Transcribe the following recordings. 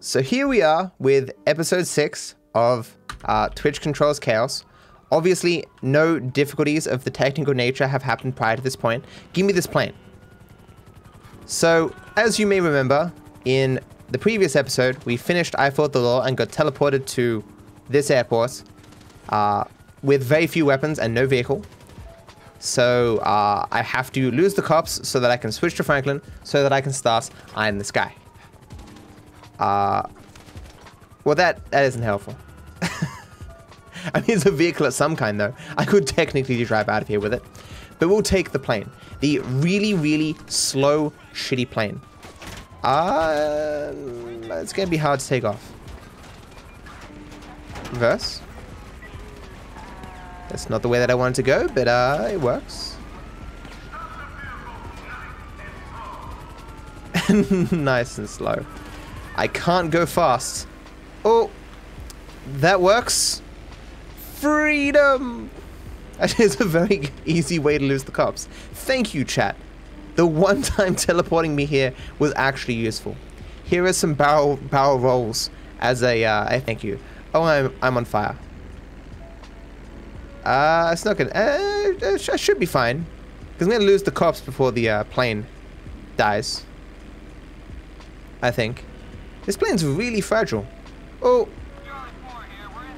So here we are with episode 6 of Twitch Controls Chaos. Obviously, no difficulties of the technical nature have happened prior to this point. Give me this plane. So, as you may remember, in the previous episode, we finished I Fought The Law and got teleported to this airport with very few weapons and no vehicle. So, I have to lose the cops so that I can switch to Franklin, so that I can start Eye in the Sky. Well, that isn't helpful. I mean, it's a vehicle of some kind, though. I could technically drive out of here with it. But we'll take the plane. The really, really slow, shitty plane. It's going to be hard to take off. Reverse. That's not the way that I wanted to go, but it works. Nice and slow. I can't go fast. Oh, that works. Freedom! That is a very easy way to lose the cops. Thank you, chat. The one time teleporting me here was actually useful. Here are some barrel rolls as a thank you. Oh, I'm on fire. It's not good. I should be fine. Because I'm going to lose the cops before the plane dies. I think. This plane's really fragile. Oh.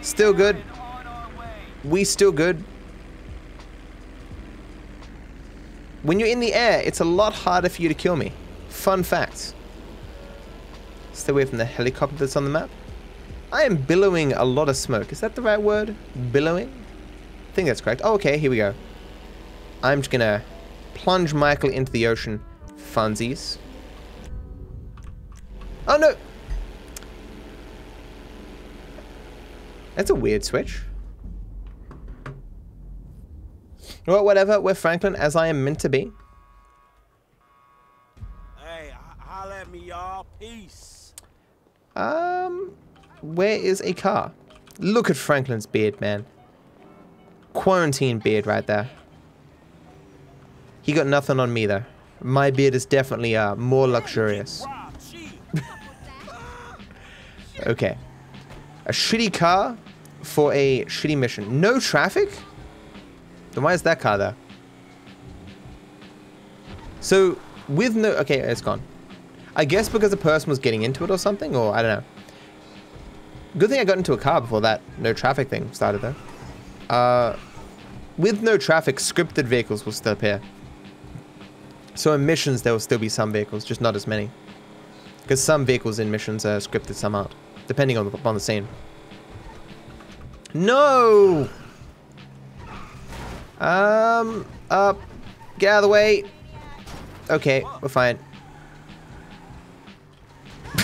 Still good. We still good. When you're in the air, it's a lot harder for you to kill me. Fun fact. Stay away from the helicopter that's on the map. I am billowing a lot of smoke. Is that the right word? Billowing? I think that's correct. Oh, okay, here we go. I'm just gonna plunge Michael into the ocean. Funsies. Oh, no! That's a weird switch. Well, whatever, we're Franklin, as I am meant to be. Hey, holla at me, y'all. Peace. Where is a car? Look at Franklin's beard, man. Quarantine beard right there. He got nothing on me, though. My beard is definitely more luxurious. Okay. A shitty car for a shitty mission. No traffic? Then why is that car there? So, with no... Okay, it's gone. I guess because a person was getting into it or something, or I don't know. Good thing I got into a car before that no traffic thing started, though. With no traffic, scripted vehicles will still appear. So in missions, there will still be some vehicles, just not as many. Because some vehicles in missions are scripted, some aren't. Depending on the scene. No! Up. Get out of the way. Okay, we're fine. I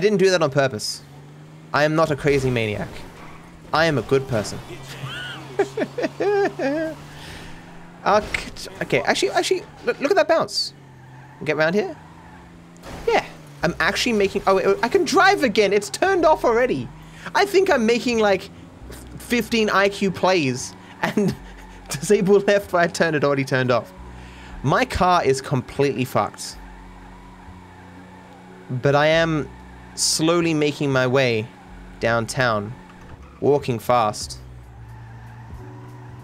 didn't do that on purpose. I am not a crazy maniac. I am a good person. Okay, actually, look at that bounce. Get around here. Yeah, I'm actually making... Oh, wait, I can drive again. It's turned off already. I think I'm making, like... 15 IQ plays and disable left by turn, it already turned off. My car is completely fucked. But I am slowly making my way downtown, walking fast.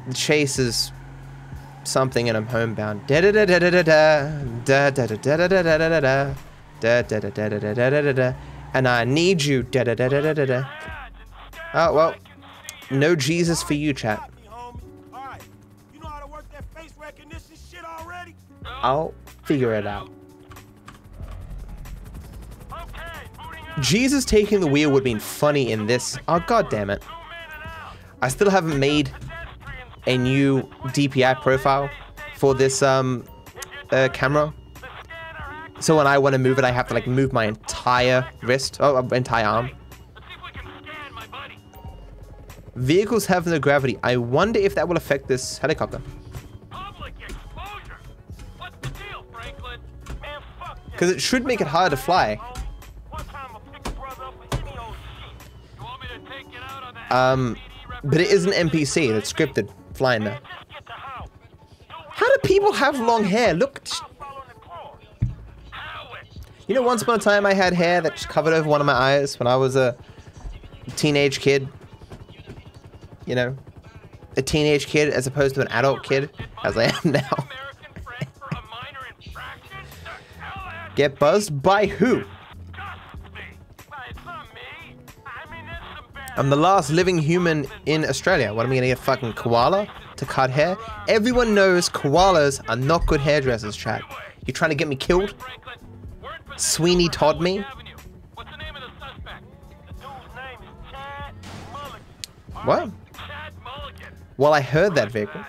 The chase is something and I'm homebound. And I need you. Oh, well. No Jesus for you, chat. I'll figure it out. Jesus taking the wheel would have been funny in this. Oh, god damn it. I still haven't made a new DPI profile for this camera. So when I want to move it, I have to like move my entire wrist. Oh, entire arm. Vehicles have no gravity. I wonder if that will affect this helicopter. Public exposure. What's the deal, Franklin? Man, fuck this. Because it should make it hard to fly. But it is an NPC that's scripted flying there. How do people have long hair? Look. You know, once upon a time I had hair that just covered over one of my eyes when I was a teenage kid. You know, a teenage kid as opposed to an adult kid, as I am now. Get buzzed by who? I'm the last living human in Australia. What, am I gonna get a fucking koala to cut hair? Everyone knows koalas are not good hairdressers, chat. You trying to get me killed? Sweeney Todd me? What? Well, I heard that, Vapor.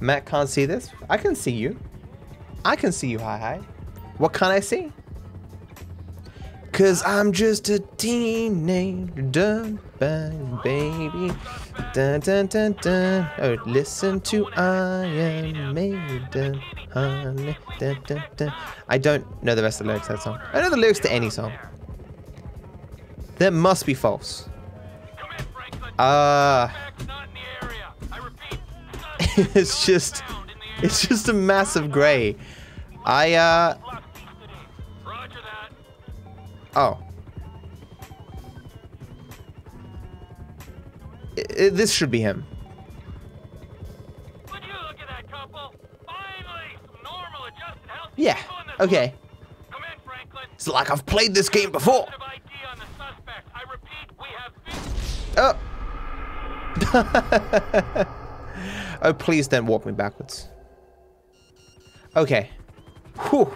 Matt can't see this. I can see you. I can see you, hi-hi. What can't I see? Cause I'm just a teenager, done by baby. Dun, dun, dun, dun. Oh, listen to I Am Maiden, honey. Dun, dun, dun. I don't know the rest of the lyrics to that song. I know the lyrics to any song. That must be false. It's just a massive gray. Oh. This should be him. Would you look at that couple? Finally, some normal adjusted health. Yeah. Okay. Come in, Franklin. It's like I've played this game before. Oh. Oh, please don't walk me backwards. Okay. Whew.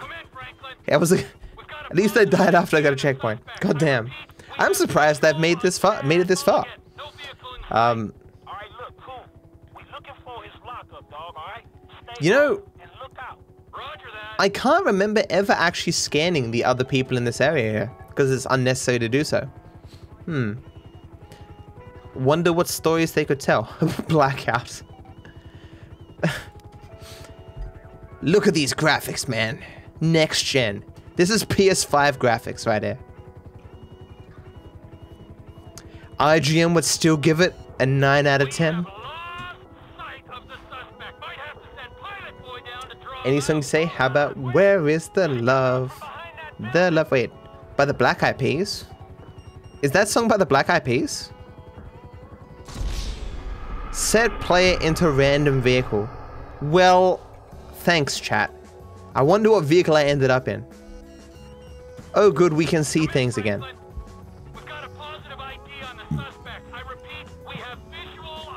That was a... At least I died after I got a checkpoint. God damn. I'm surprised I've made this far. Made it this far. You know, I can't remember ever actually scanning the other people in this area here because it's unnecessary to do so. Hmm. Wonder what stories they could tell. Blackout. Look at these graphics, man. Next gen. This is PS5 graphics right here. IGN would still give it a 9 out of 10. Any song you say? How about Where Is the Love? The Love, wait. By the Black Eyed Peas? Is that song by the Black Eyed Peas? Set player into random vehicle. Well, thanks, chat. I wonder what vehicle I ended up in. Oh good, we can see things again.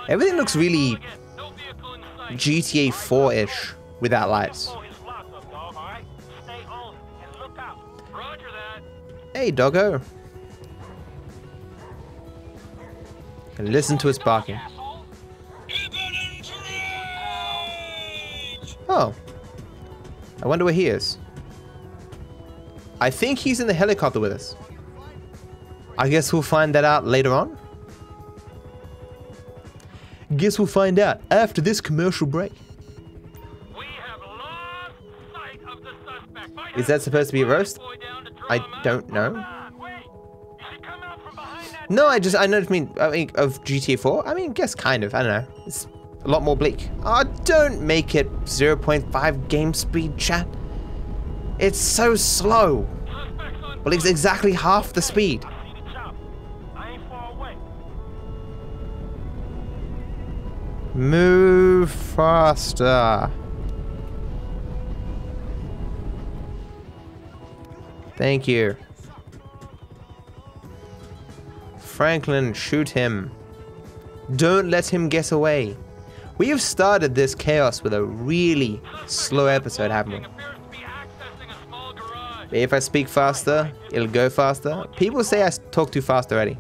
Everything looks really GTA 4-ish without lights. Hey doggo. And listen to his barking. Oh. I wonder where he is. I think he's in the helicopter with us. I guess we'll find that out later on. Guess we'll find out after this commercial break. We have lost sight of the suspect. Is that supposed to be a roast? I don't know. No, I know what I mean of GTA 4. I mean, guess kind of. I don't know. It's a lot more bleak. Oh, don't make it 0.5 game speed, chat. It's so slow. Well, it's exactly half the speed. Move faster. Thank you. Franklin, shoot him. Don't let him get away. We have started this chaos with a really slow episode, haven't we? If I speak faster, it'll go faster. People say I talk too fast already.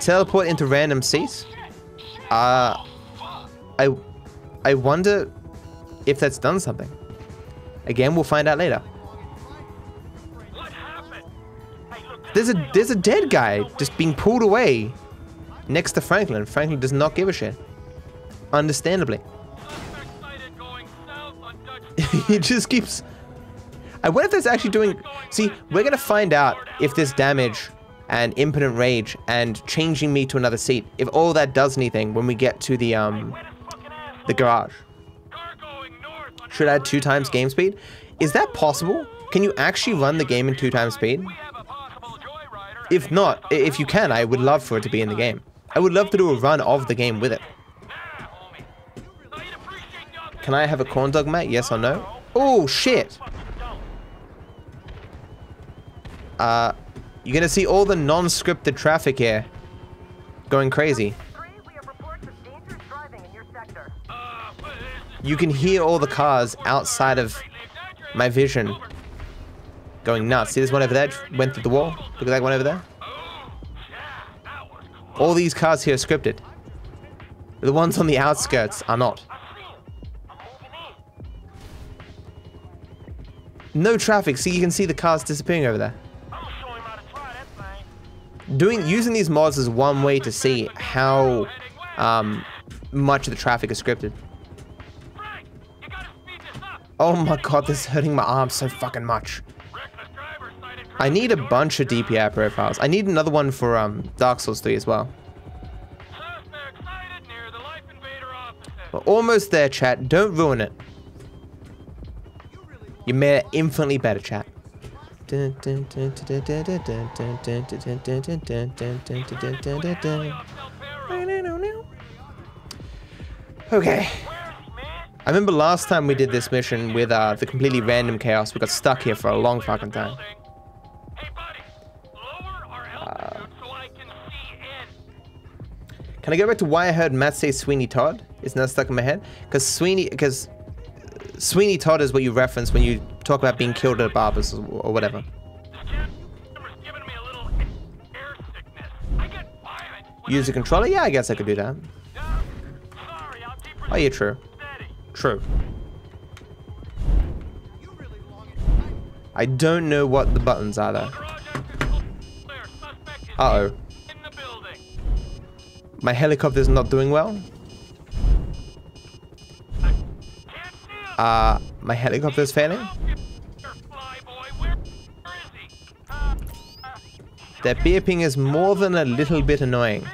Teleport into random seats. I wonder if that's done something. Again, we'll find out later. There's a dead guy just being pulled away next to Franklin. Franklin does not give a shit. Understandably. He just keeps... I wonder if that's actually doing... See, we're going to find out if this damage and impotent rage and changing me to another seat, if all that does anything when we get to the garage. Should I add 2 times game speed? Is that possible? Can you actually run the game in 2x speed? If not, if you can, I would love for it to be in the game. I would love to do a run of the game with it. Can I have a corn dog, mate? Yes or no? Oh, shit! You're gonna see all the non-scripted traffic here going crazy. You can hear all the cars outside of my vision going nuts. See this one over there? Went through the wall. Look at that one over there. All these cars here are scripted. The ones on the outskirts are not. No traffic. See, you can see the cars disappearing over there. Using these mods is one way to see how much of the traffic is scripted. Oh my god, this is hurting my arm so fucking much. I need a bunch of DPI profiles. I need another one for Dark Souls 3 as well. We're almost there, chat. Don't ruin it. You made it infinitely better, chat. Okay. I remember last time we did this mission with the completely random chaos. We got stuck here for a long fucking time. Can I go back to why I heard Matt say Sweeney Todd? It's now stuck in my head. Because Sweeney Todd is what you reference when you talk about being killed at a barber's or whatever. Use a controller? Yeah, I guess I could do that. Oh, yeah, true. True. I don't know what the buttons are though. Uh oh. My helicopter's not doing well. My helicopter's failing. That beeping is more than a little bit annoying.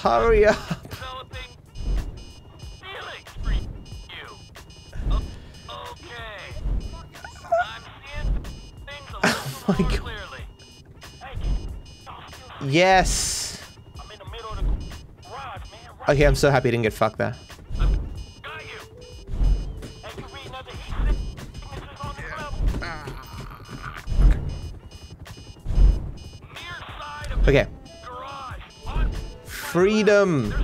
Hurry up. Oh my god. Yes. Okay, I'm so happy I didn't get fucked there. Okay. Freedom.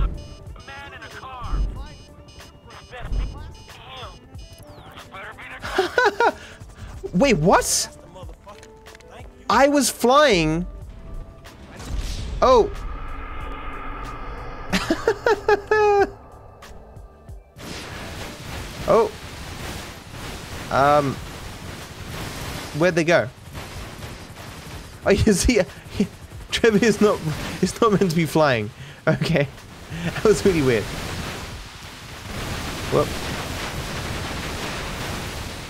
Wait, what? I was flying. Oh. Oh. Where'd they go? Oh, you see, Trevor is not. It's not meant to be flying. Okay, that was really weird. Whoop.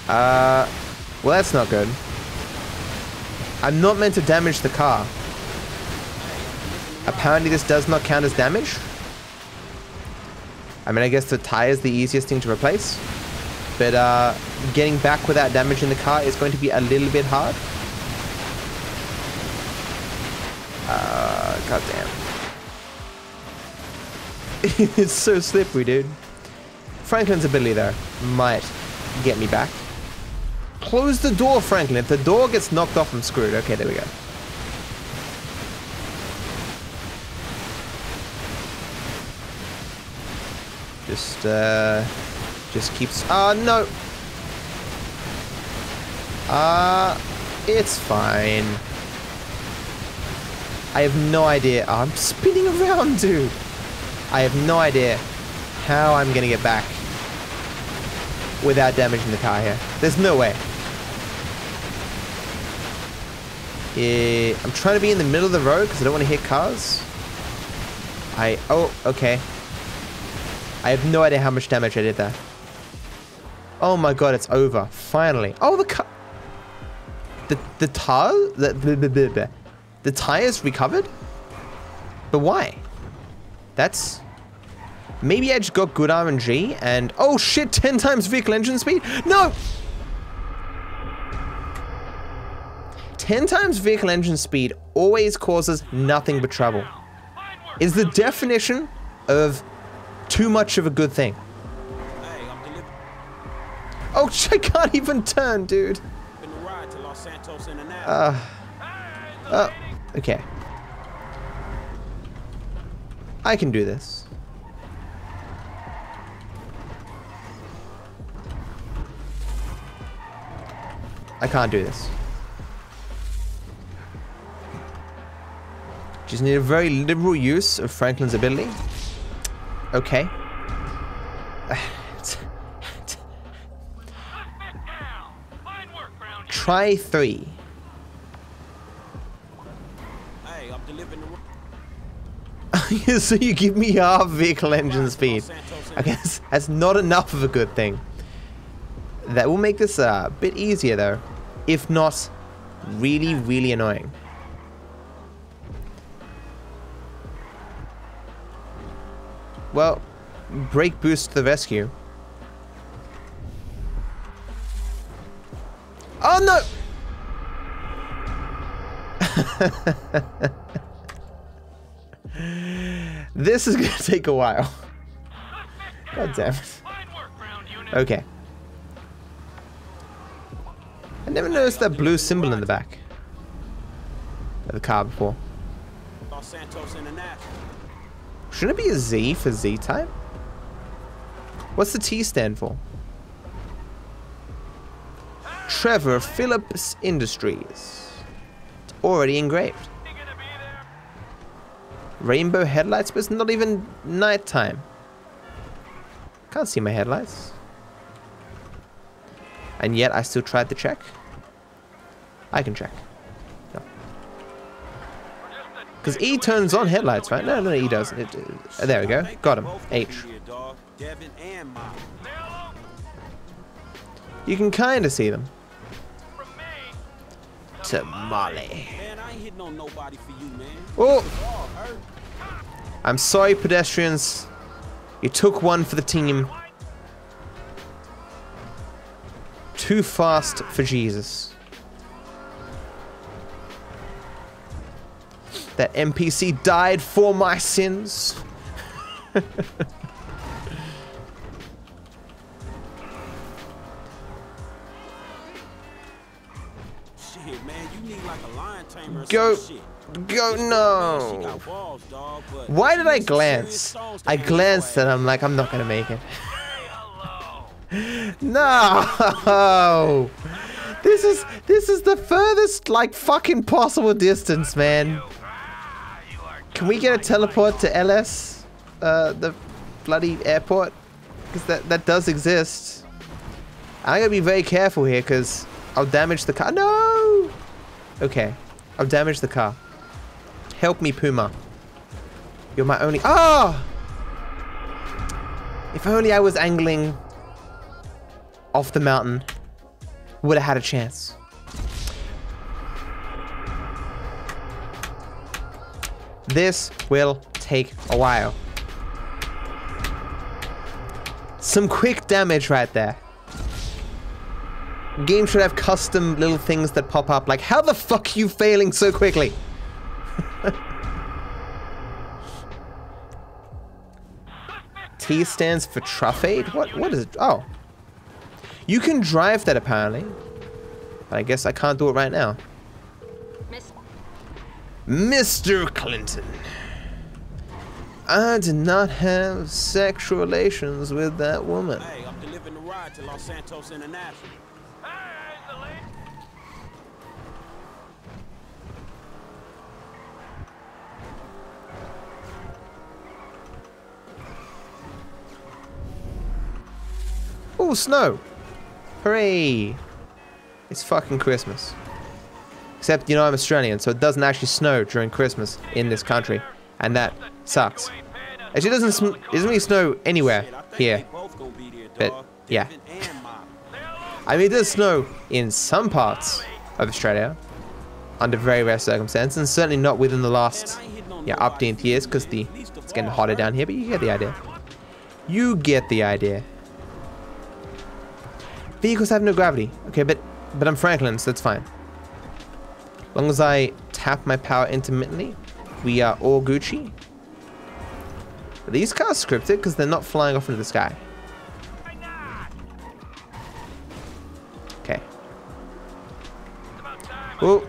Well, that's not good. I'm not meant to damage the car. Apparently this does not count as damage. I mean, I guess the tire is the easiest thing to replace. But getting back without damaging the car is going to be a little bit hard. Goddamn. It's so slippery, dude. Franklin's ability, though, might get me back. Close the door, Franklin. If the door gets knocked off, I'm screwed. Okay, there we go. Just keeps... no. It's fine. I have no idea. Oh, I'm spinning around, dude. I have no idea how I'm gonna get back without damaging the car here. There's no way. I'm trying to be in the middle of the road because I don't want to hit cars. Oh, okay. I have no idea how much damage I did there. Oh my god, it's over. Finally. Oh, the car... The tires recovered? But why? That's... Maybe I just got good RNG and... Oh shit, 10 times vehicle engine speed? No! 10 times vehicle engine speed always causes nothing but trouble. It's the definition of too much of a good thing. Oh, I can't even turn, dude. Okay. I can do this. I can't do this. Just need a very liberal use of Franklin's ability. Okay. Try 3. Hey, I'm delivering the... So you give me half vehicle engine speed. I guess that's not enough of a good thing. That will make this a bit easier though, if not really, really annoying. Well, brake boost to the rescue. Oh no! This is gonna take a while. God damn it. Okay. I never noticed that blue symbol in the back of the car before. Shouldn't it be a Z for Z type? What's the T stand for? Trevor Phillips Industries. It's already engraved. Rainbow headlights, but it's not even nighttime. Can't see my headlights. And yet I still tried to check. I can check. No. Because E turns on headlights, right? No, E doesn't. There we go. Got him. H. You can kind of see them. Tamale. Oh! I'm sorry, pedestrians. You took one for the team. Too fast for Jesus. That NPC died for my sins. Shit, man, you need like a lion tamer or some shit. Go, no. Why did I glance? I glanced and I'm like, I'm not gonna make it. No, this is the furthest like fucking possible distance, man. Can we get a teleport to LS, the bloody airport? Because that does exist. I'm gonna be very careful here because I'll damage the car. No. Okay, I'll damage the car. Help me, Puma. You're my only. Ah! Oh! If only I was angling off the mountain, would have had a chance. This will take a while. Some quick damage right there. Game should have custom little things that pop up like, how the fuck are you failing so quickly? T stands for Truffade? What is it? Oh. You can drive that apparently, but I guess I can't do it right now. Mr. Clinton. I did not have sexual relations with that woman. Hey, I'm delivering the ride to Los Santos International. Hey, oh, snow. Hooray! It's fucking Christmas. Except, you know, I'm Australian, so it doesn't actually snow during Christmas in this country, and that sucks. Actually, it doesn't really snow anywhere here, but yeah. I mean, it does snow in some parts of Australia, under very rare circumstances, and certainly not within the last, yeah, updated years, because the getting hotter down here, but you get the idea. You get the idea. Vehicles have no gravity. Okay, but I'm Franklin, so that's fine. As long as I tap my power intermittently, we are all Gucci. But these cars are scripted because they're not flying off into the sky. Okay. Oh.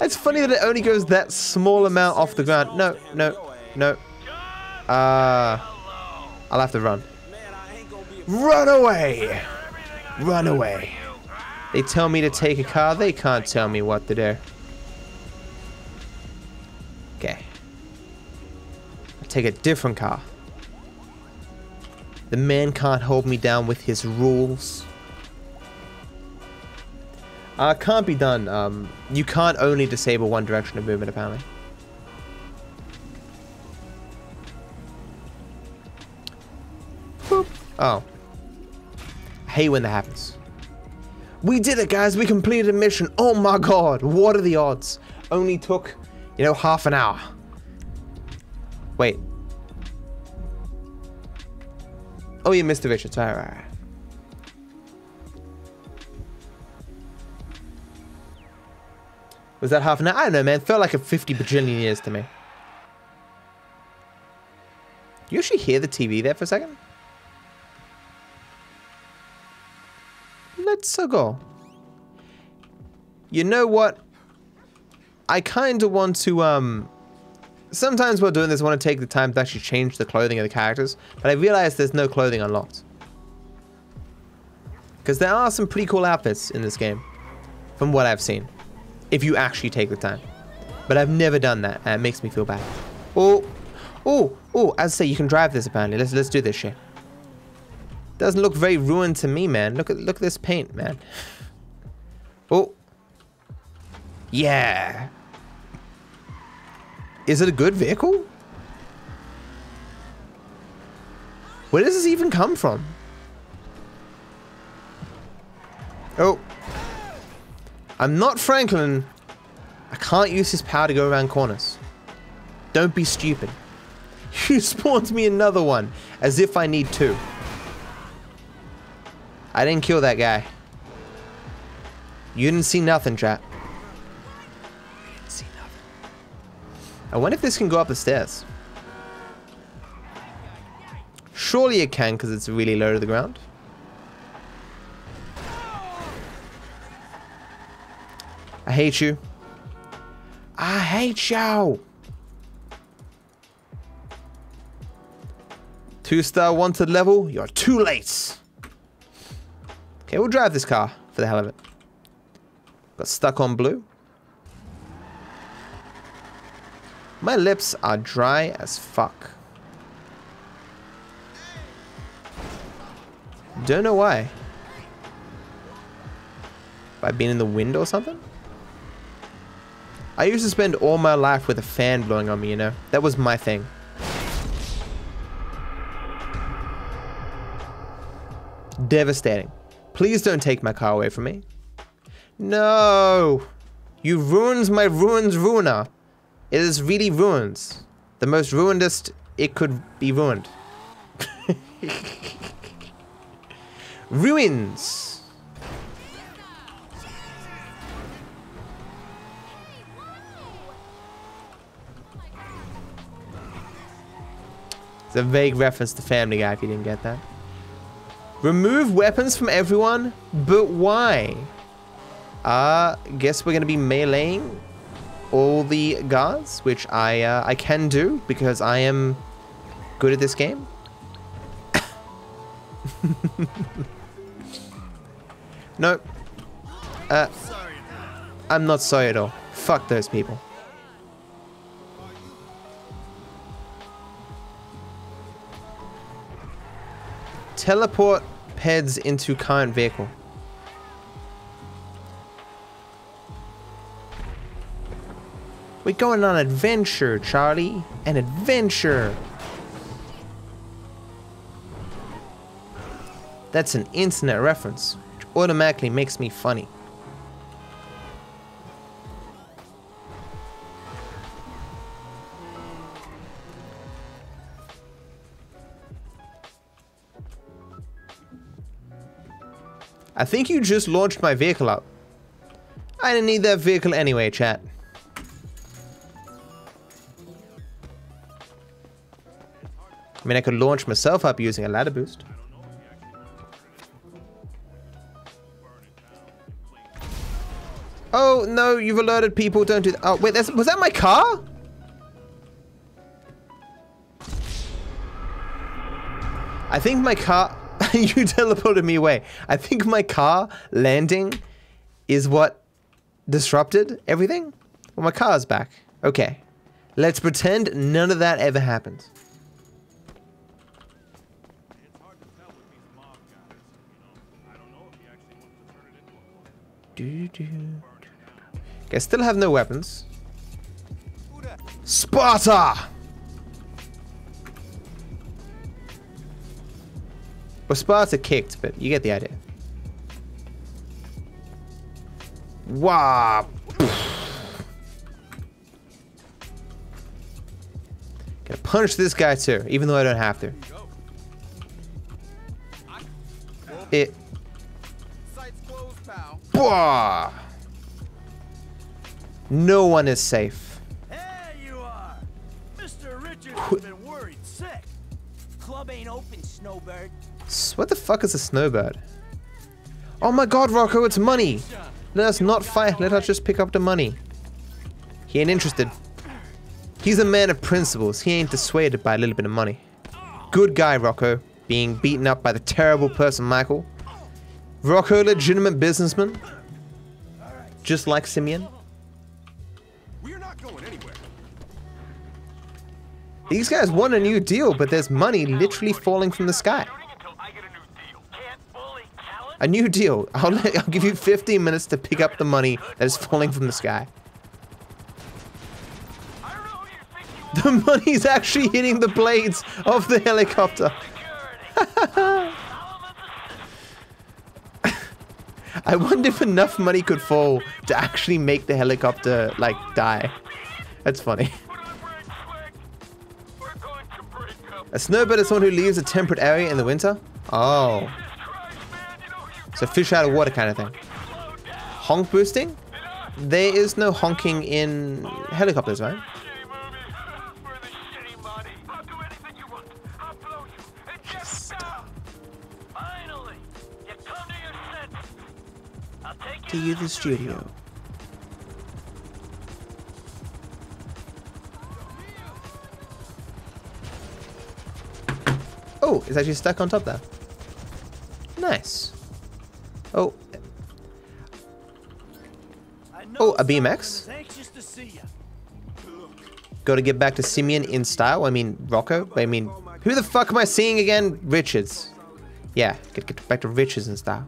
It's funny that it only goes that small amount off the ground. No, no, no. I'll have to run. Run away! Run away. They tell me to take a car, they can't tell me what to do. Okay. I'll take a different car. The man can't hold me down with his rules. Can't be done. You can't only disable one direction of movement, apparently. Boop. Oh. I hate when that happens. We did it, guys. We completed a mission. Oh, my God. What are the odds? Only took, you know, half an hour. Wait. Oh, yeah, Mr. Richards. All right. Was that half an hour? I don't know, man. It felt like a 50 bajillion years to me. You actually hear the TV there for a second? Let's go. You know what? I kind of want to, sometimes while doing this, I want to take the time to actually change the clothing of the characters. But I realized there's no clothing unlocked. Because there are some pretty cool outfits in this game. From what I've seen. If you actually take the time. But I've never done that, and it makes me feel bad. Oh, as I say, you can drive this apparently. Let's do this shit. Doesn't look very ruined to me, man. Look at this paint, man. Oh. Yeah. Is it a good vehicle? Where does this even come from? Oh. I'm not Franklin. I can't use his power to go around corners. Don't be stupid. You spawned me another one, as if I need two. I didn't kill that guy. You didn't see nothing, chat. You didn't see nothing. I wonder if this can go up the stairs. Surely it can, because it's really low to the ground. I hate you. I hate you. 2-star wanted level. You're too late. Okay, we'll drive this car for the hell of it. Got stuck on blue. My lips are dry as fuck. Don't know why. Have I been in the wind or something? I used to spend all my life with a fan blowing on me, you know? That was my thing. Devastating. Please don't take my car away from me. No! You ruins my ruins ruiner. It is really ruins. The most ruinedest it could be ruined. Ruins! A vague reference to Family Guy if you didn't get that. Remove weapons from everyone? But why? Guess we're gonna be meleeing all the guards, which I can do because I am good at this game. No. I'm not sorry at all. Fuck those people. Teleport PEDs into current vehicle. We're going on an adventure, Charlie. An adventure. That's an internet reference. automatically makes me funny. I think you just launched my vehicle up. I didn't need that vehicle anyway, chat. I mean, I could launch myself up using a ladder boost. Oh, no, you've alerted people. Don't do that. Oh, wait, was that my car? I think my car... You teleported me away. I think my car landing is what disrupted everything. Well, my car's back. Okay. Let's pretend none of that ever happened. Okay, I still have no weapons. Sparta! Well, Sparta kicked, but you get the idea. Wow! Gonna punch this guy too, even though I don't have to. It. Whoa. No one is safe. There you are. Mr. Richards has been worried sick. Club ain't open, Snowbird. What the fuck is a snowbird? Oh my god, Rocco, it's money! Let us not fight, let us just pick up the money. He ain't interested. He's a man of principles, he ain't dissuaded by a little bit of money. Good guy, Rocco, being beaten up by the terrible person, Michael. Rocco, legitimate businessman. Just like Simeon. We're not going anywhere. These guys want a new deal, but there's money literally falling from the sky. A new deal. I'll give you 15 minutes to pick up the money that is falling from the sky. The money's actually hitting the blades of the helicopter. I wonder if enough money could fall to actually make the helicopter, like, die. That's funny. A snowbird is someone who leaves a temperate area in the winter? Oh. So fish out of water kind of thing. Honk boosting? There is no honking in helicopters, right? Just... To you, the studio. Oh, it's actually stuck on top there. Nice. Oh. Oh, a BMX? Gotta get back to Simeon in style. I mean, Rocco. I mean, who the fuck am I seeing again? Richards. Yeah, get back to Richards in style.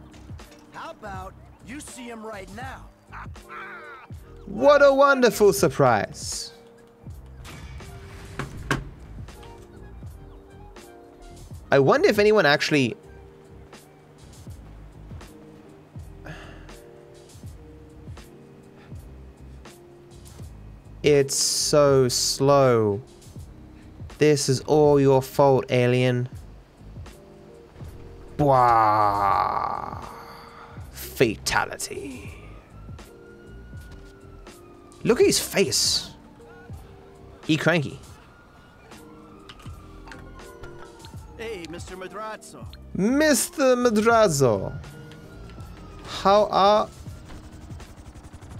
How about you see him right now? What a wonderful surprise. I wonder if anyone actually... It's so slow. This is all your fault, alien. Bwah. Fatality. Look at his face. He cranky. Hey, Mr. Madrazo. Mr. Madrazo. How are...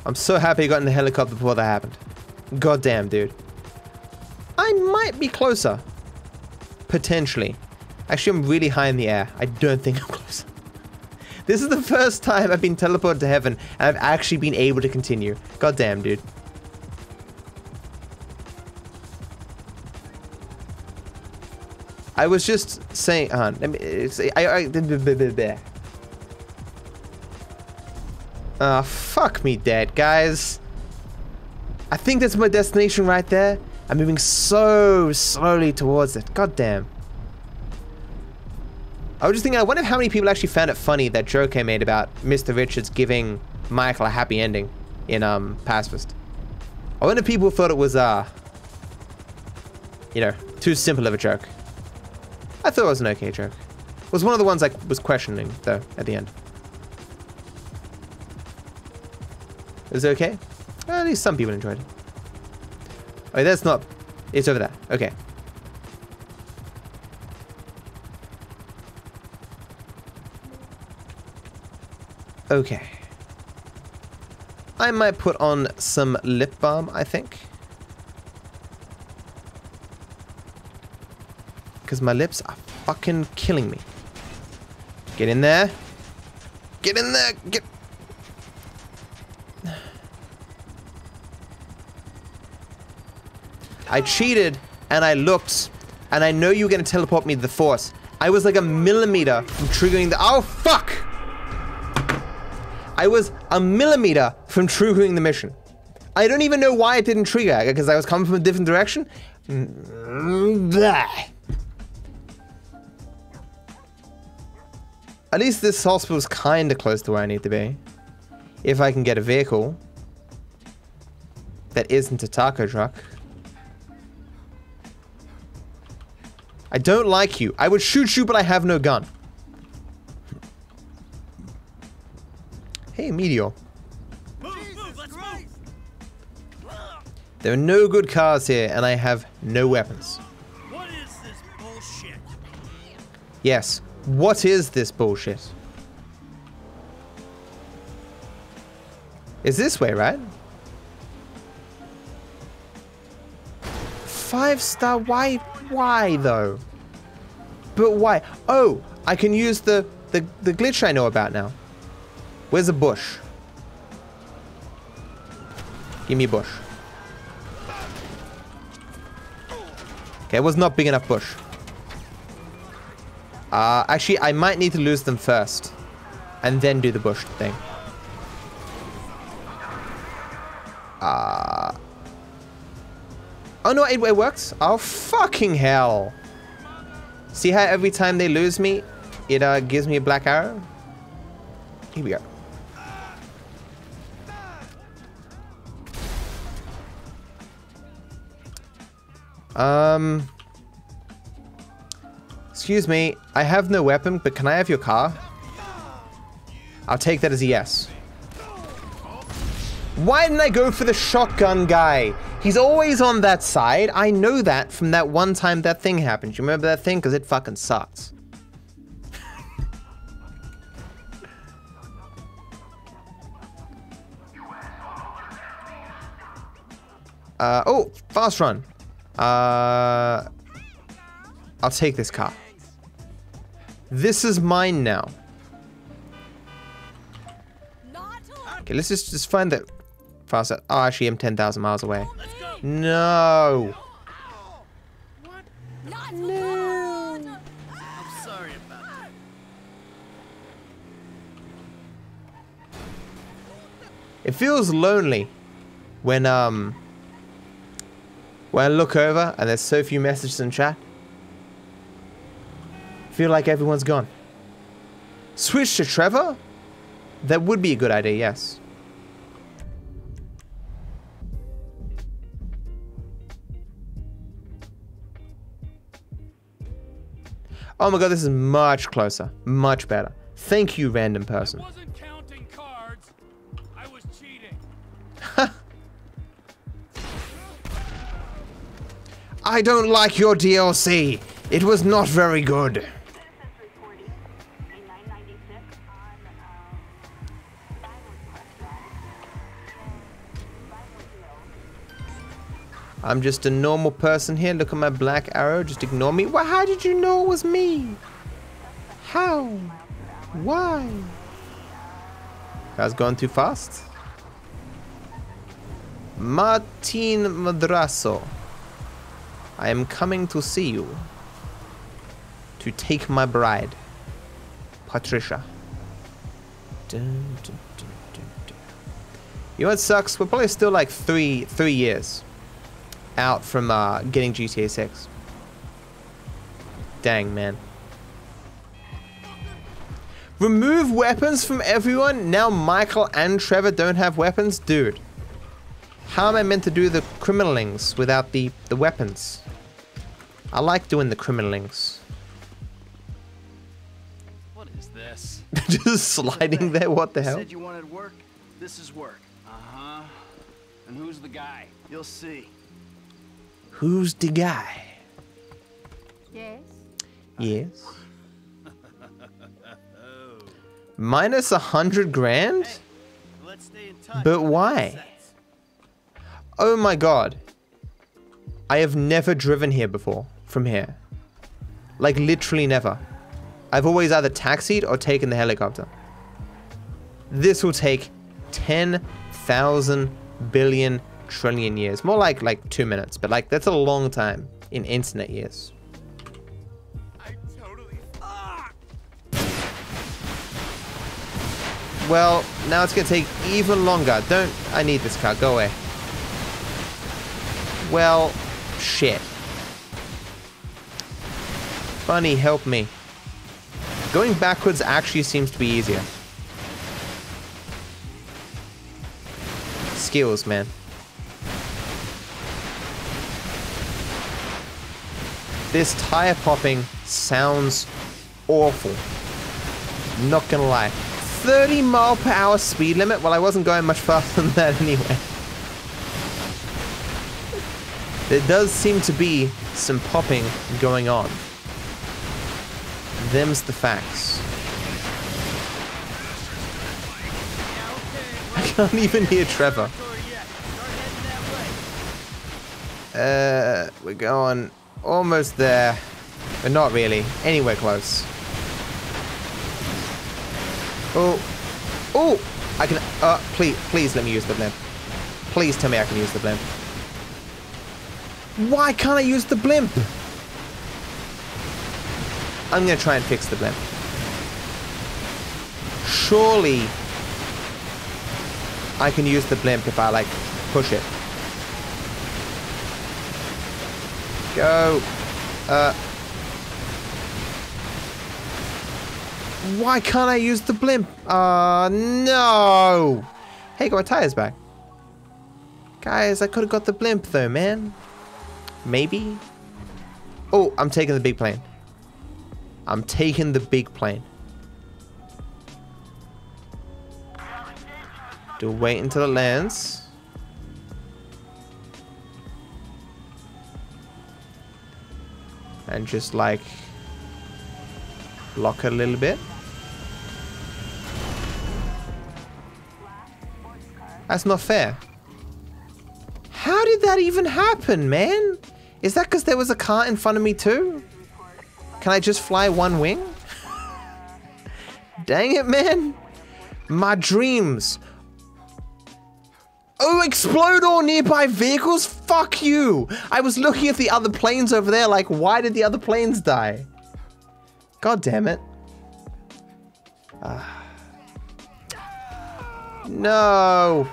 I'm so happy you got in the helicopter before that happened. Goddamn, dude. I might be closer. Potentially. Actually, I'm really high in the air. I don't think I'm closer. This is the first time I've been teleported to heaven, and I've actually been able to continue. Goddamn, dude. I was just saying... Ah, fuck me dead, guys. I think that's my destination right there. I'm moving so slowly towards it. God damn. I was just thinking, I wonder if how many people actually found it funny that joke I made about Mr. Richards giving Michael a happy ending in Passfest. I wonder if people thought it was, you know, too simple of a joke. I thought it was an okay joke. It was one of the ones I was questioning, though, at the end. Is it okay? Well, at least some people enjoyed it. Oh, that's not... It's over there. Okay. Okay. I might put on some lip balm, I think. Because my lips are fucking killing me. Get in there. Get in there. Get... I cheated, and I looked, and I know you were going to teleport me to the force. I was like a millimeter from triggering the- Oh, fuck! I was a millimeter from triggering the mission. I don't even know why it didn't trigger, because I was coming from a different direction. At least this hospital's kinda close to where I need to be. If I can get a vehicle that isn't a taco truck. I don't like you. I would shoot you, but I have no gun. Hey, Meteor. Move, let's move. There are no good cars here, and I have no weapons. What is this bullshit? Yes. What is this bullshit? It's this way, right? 5-star, why though? But why? Oh, I can use the glitch I know about now. Where's the bush? Give me a bush. Okay, it was not big enough bush. Actually, I might need to lose them first. And then do the bush thing. Oh no, it works. Oh, fucking hell. See how every time they lose me, it gives me a black arrow? Here we go. Excuse me, I have no weapon, but can I have your car? I'll take that as a yes. Why didn't I go for the shotgun guy? He's always on that side. I know that from that one time that thing happened. You remember that thing? Because it fucking sucks. Oh, fast run. I'll take this car. This is mine now. Okay, let's just find that... Faster. Oh, actually, I'm 10,000 miles away. No. No. I'm sorry about that. It feels lonely when I look over and there's so few messages in chat. I feel like everyone's gone. Switch to Trevor? That would be a good idea, yes. Oh my god, this is much closer. Much better. Thank you, random person. I wasn't counting cards. I was cheating. I don't like your DLC. It was not very good. I'm just a normal person here. Look at my black arrow. Just ignore me. Well, how did you know it was me? How? Why? I was going too fast. Martin Madrazo. I am coming to see you. To take my bride. Patricia. Dun, dun, dun, dun, dun. You know what sucks? We're probably still like three years out from getting GTA 6. Dang, man. Remove weapons from everyone? Now Michael and Trevor don't have weapons? Dude. How am I meant to do the criminalings without the weapons? I like doing the criminalings. What is this? Just sliding there, what the hell? You said you wanted work? This is work. Uh-huh. And who's the guy? You'll see. Who's the guy? Yes. Yes. Minus $100 grand? Hey, let's stay in touch. But why? Oh my god. I have never driven here before, from here. Like literally never. I've always either taxied or taken the helicopter. This will take 10,000 billion trillion years. More like 2 minutes, but like that's a long time in internet years. Well, now it's gonna take even longer. Don't, I need this car, go away. Well, shit. Bunny, help me. Going backwards actually seems to be easier. Skills, man. This tire popping sounds awful. Not gonna lie. 30 mile per hour speed limit? Well, I wasn't going much faster than that anyway. There does seem to be some popping going on. Them's the facts. I can't even hear Trevor. We're going almost there. But not really. Anywhere close. Oh, oh! I can. Please let me use the blimp. Please tell me I can use the blimp. Why can't I use the blimp? I'm gonna try and fix the blimp. Surely, I can use the blimp if I like push it. Go. Why can't I use the blimp? No! Hey, got my tires back. Guys, I could have got the blimp though, man. Maybe? Oh, I'm taking the big plane. I'm taking the big plane. Do wait until it lands. And just like... block it a little bit. That's not fair. How did that even happen, man? Is that because there was a car in front of me too? Can I just fly one wing? Dang it, man. My dreams. Oh, explode all nearby vehicles? Fuck you. I was looking at the other planes over there like, why did the other planes die? God damn it. No.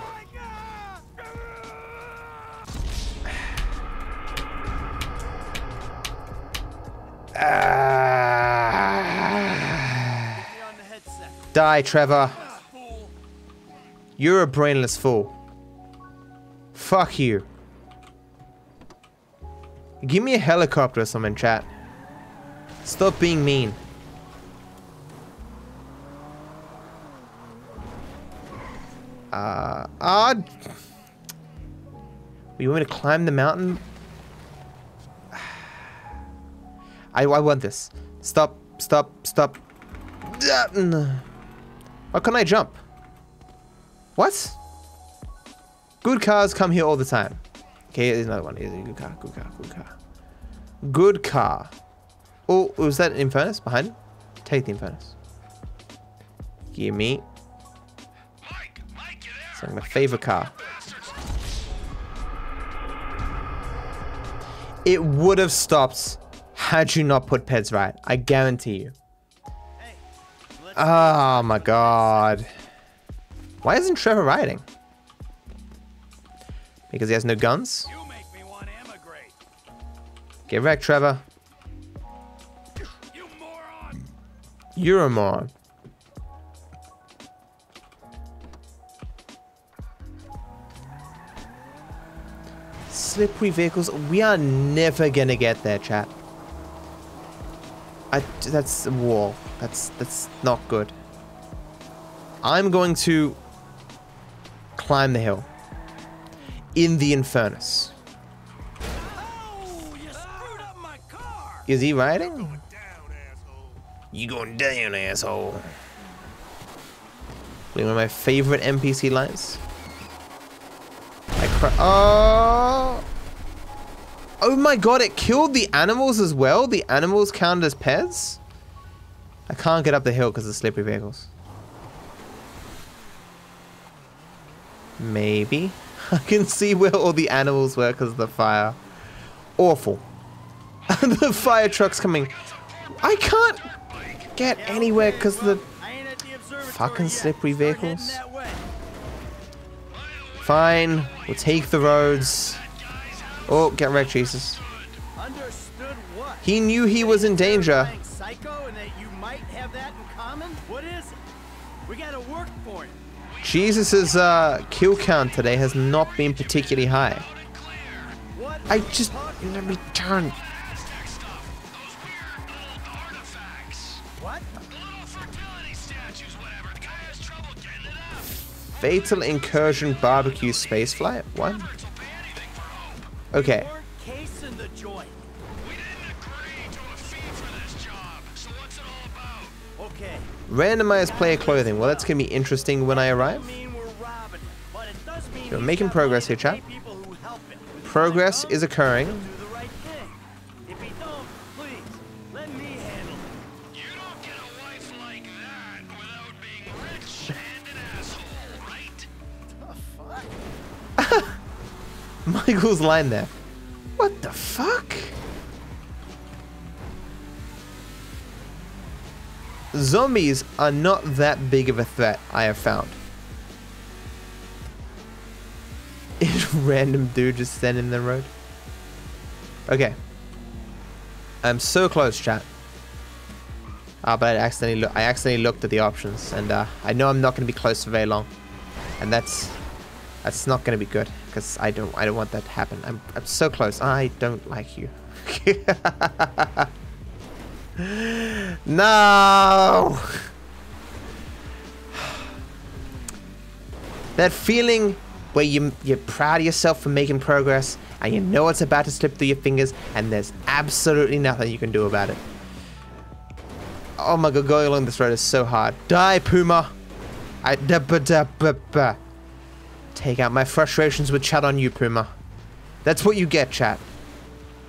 Die, Trevor. You're a brainless fool. Fuck you. Give me a helicopter or something, chat. Stop being mean. You want me to climb the mountain? I want this. Stop. Why can't I jump? What? Good cars come here all the time. Okay, there's another one. Good car, good car, good car. Good car. Oh, was that an Infernus behind him? Take the Infernus. Give me. It's like my favorite car. It would have stopped had you not put Peds right. I guarantee you. Oh my god. Why isn't Trevor riding? Because he has no guns? Get wrecked, Trevor. You're a moron. Slippery vehicles. We are never going to get there, chat. That's a wall. That's not good. I'm going to climb the hill in the Infernus. Oh, you screwed up my car. Is he riding? I'm going down, asshole. You going down, asshole. One of my favorite NPC lines. I cry. Oh. Oh my god, it killed the animals as well? The animals counted as pets? I can't get up the hill because of slippery vehicles. Maybe. I can see where all the animals were because of the fire. Awful. The fire truck's coming. I can't get anywhere because of the fucking slippery vehicles. Fine. We'll take the roads. Oh, get wrecked, Jesus. He knew he was in danger. Jesus' kill count today has not been particularly high. I just... Let me turn. Fatal Incursion Barbecue Space Flight? What? Okay. Randomized player clothing. Well, that's going to be interesting when I arrive. We're making progress here, chap. Progress is occurring. Michael's line there. What the fuck? Zombies are not that big of a threat, I have found. Random dude just standing in the road. Okay. I'm so close, chat. But I accidentally looked at the options, and I know I'm not going to be close for very long, and that's not going to be good because I don't want that to happen. I'm so close. I don't like you. No! That feeling where you're proud of yourself for making progress and you know it's about to slip through your fingers and there's absolutely nothing you can do about it. Oh my god, going along this road is so hard. Die, Puma! Take out my frustrations with chat on you, Puma. That's what you get, chat.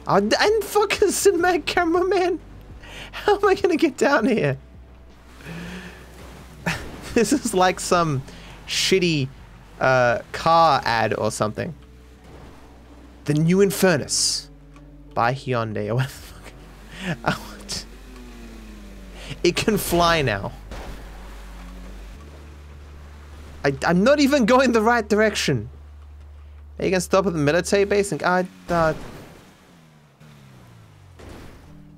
And fucking cinematic cameraman! How am I gonna get down here? This is like some shitty car ad or something. The new Infernus by Hyundai. What the fuck? It can fly now. I'm not even going the right direction. You can stop at the military base and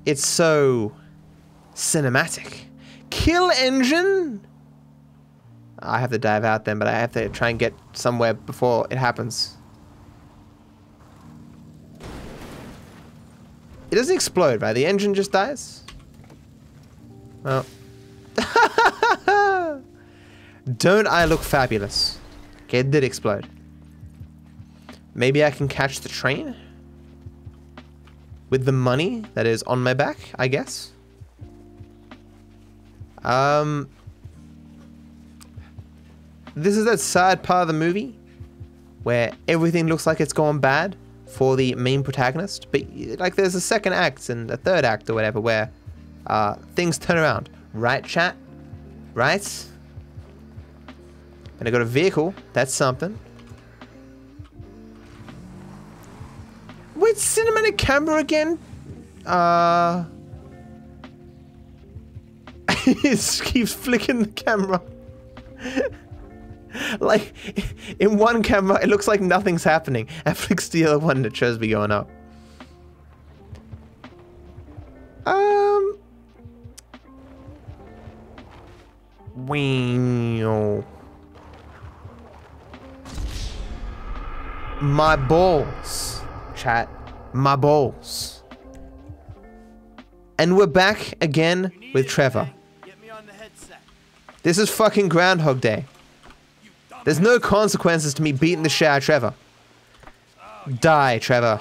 it's so cinematic. Kill engine? I have to dive out then, but I have to try and get somewhere before it happens. It doesn't explode, right? The engine just dies? Well. Don't I look fabulous? Okay, it did explode. Maybe I can catch the train? With the money that is on my back, I guess. This is that sad part of the movie where everything looks like it's gone bad for the main protagonist, but like there's a second act and a third act or whatever where things turn around, right, chat? Right? And I got a vehicle. That's something. Wait, cinematic camera again? It keeps flicking the camera. Like, in one camera, it looks like nothing's happening. I flicks the other one that shows me going up. Wow. My balls. chat, my balls. And we're back again with Trevor. This is fucking Groundhog Day. There's no consequences to me beating the shit out of Trevor. Die, Trevor.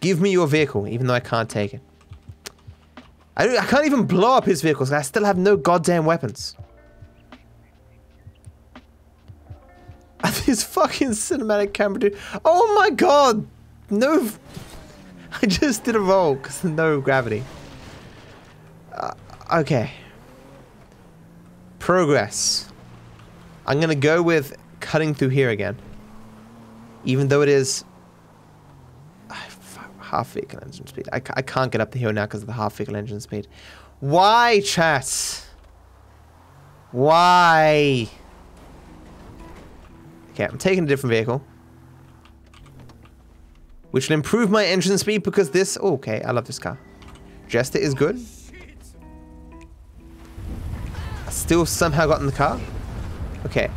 Give me your vehicle, even though I can't take it. I can't even blow up his vehicles. I still have no goddamn weapons. This fucking cinematic camera, dude. Oh my god! No... I just did a roll because no gravity. Okay. Progress. I'm gonna go with cutting through here again. Even though it is... half vehicle engine speed. I can't get up the hill now because of the half vehicle engine speed. Why, chat? Why? Okay, I'm taking a different vehicle. Which will improve my engine speed because this... Oh, okay, I love this car. Jester is good. I still somehow got in the car. Okay.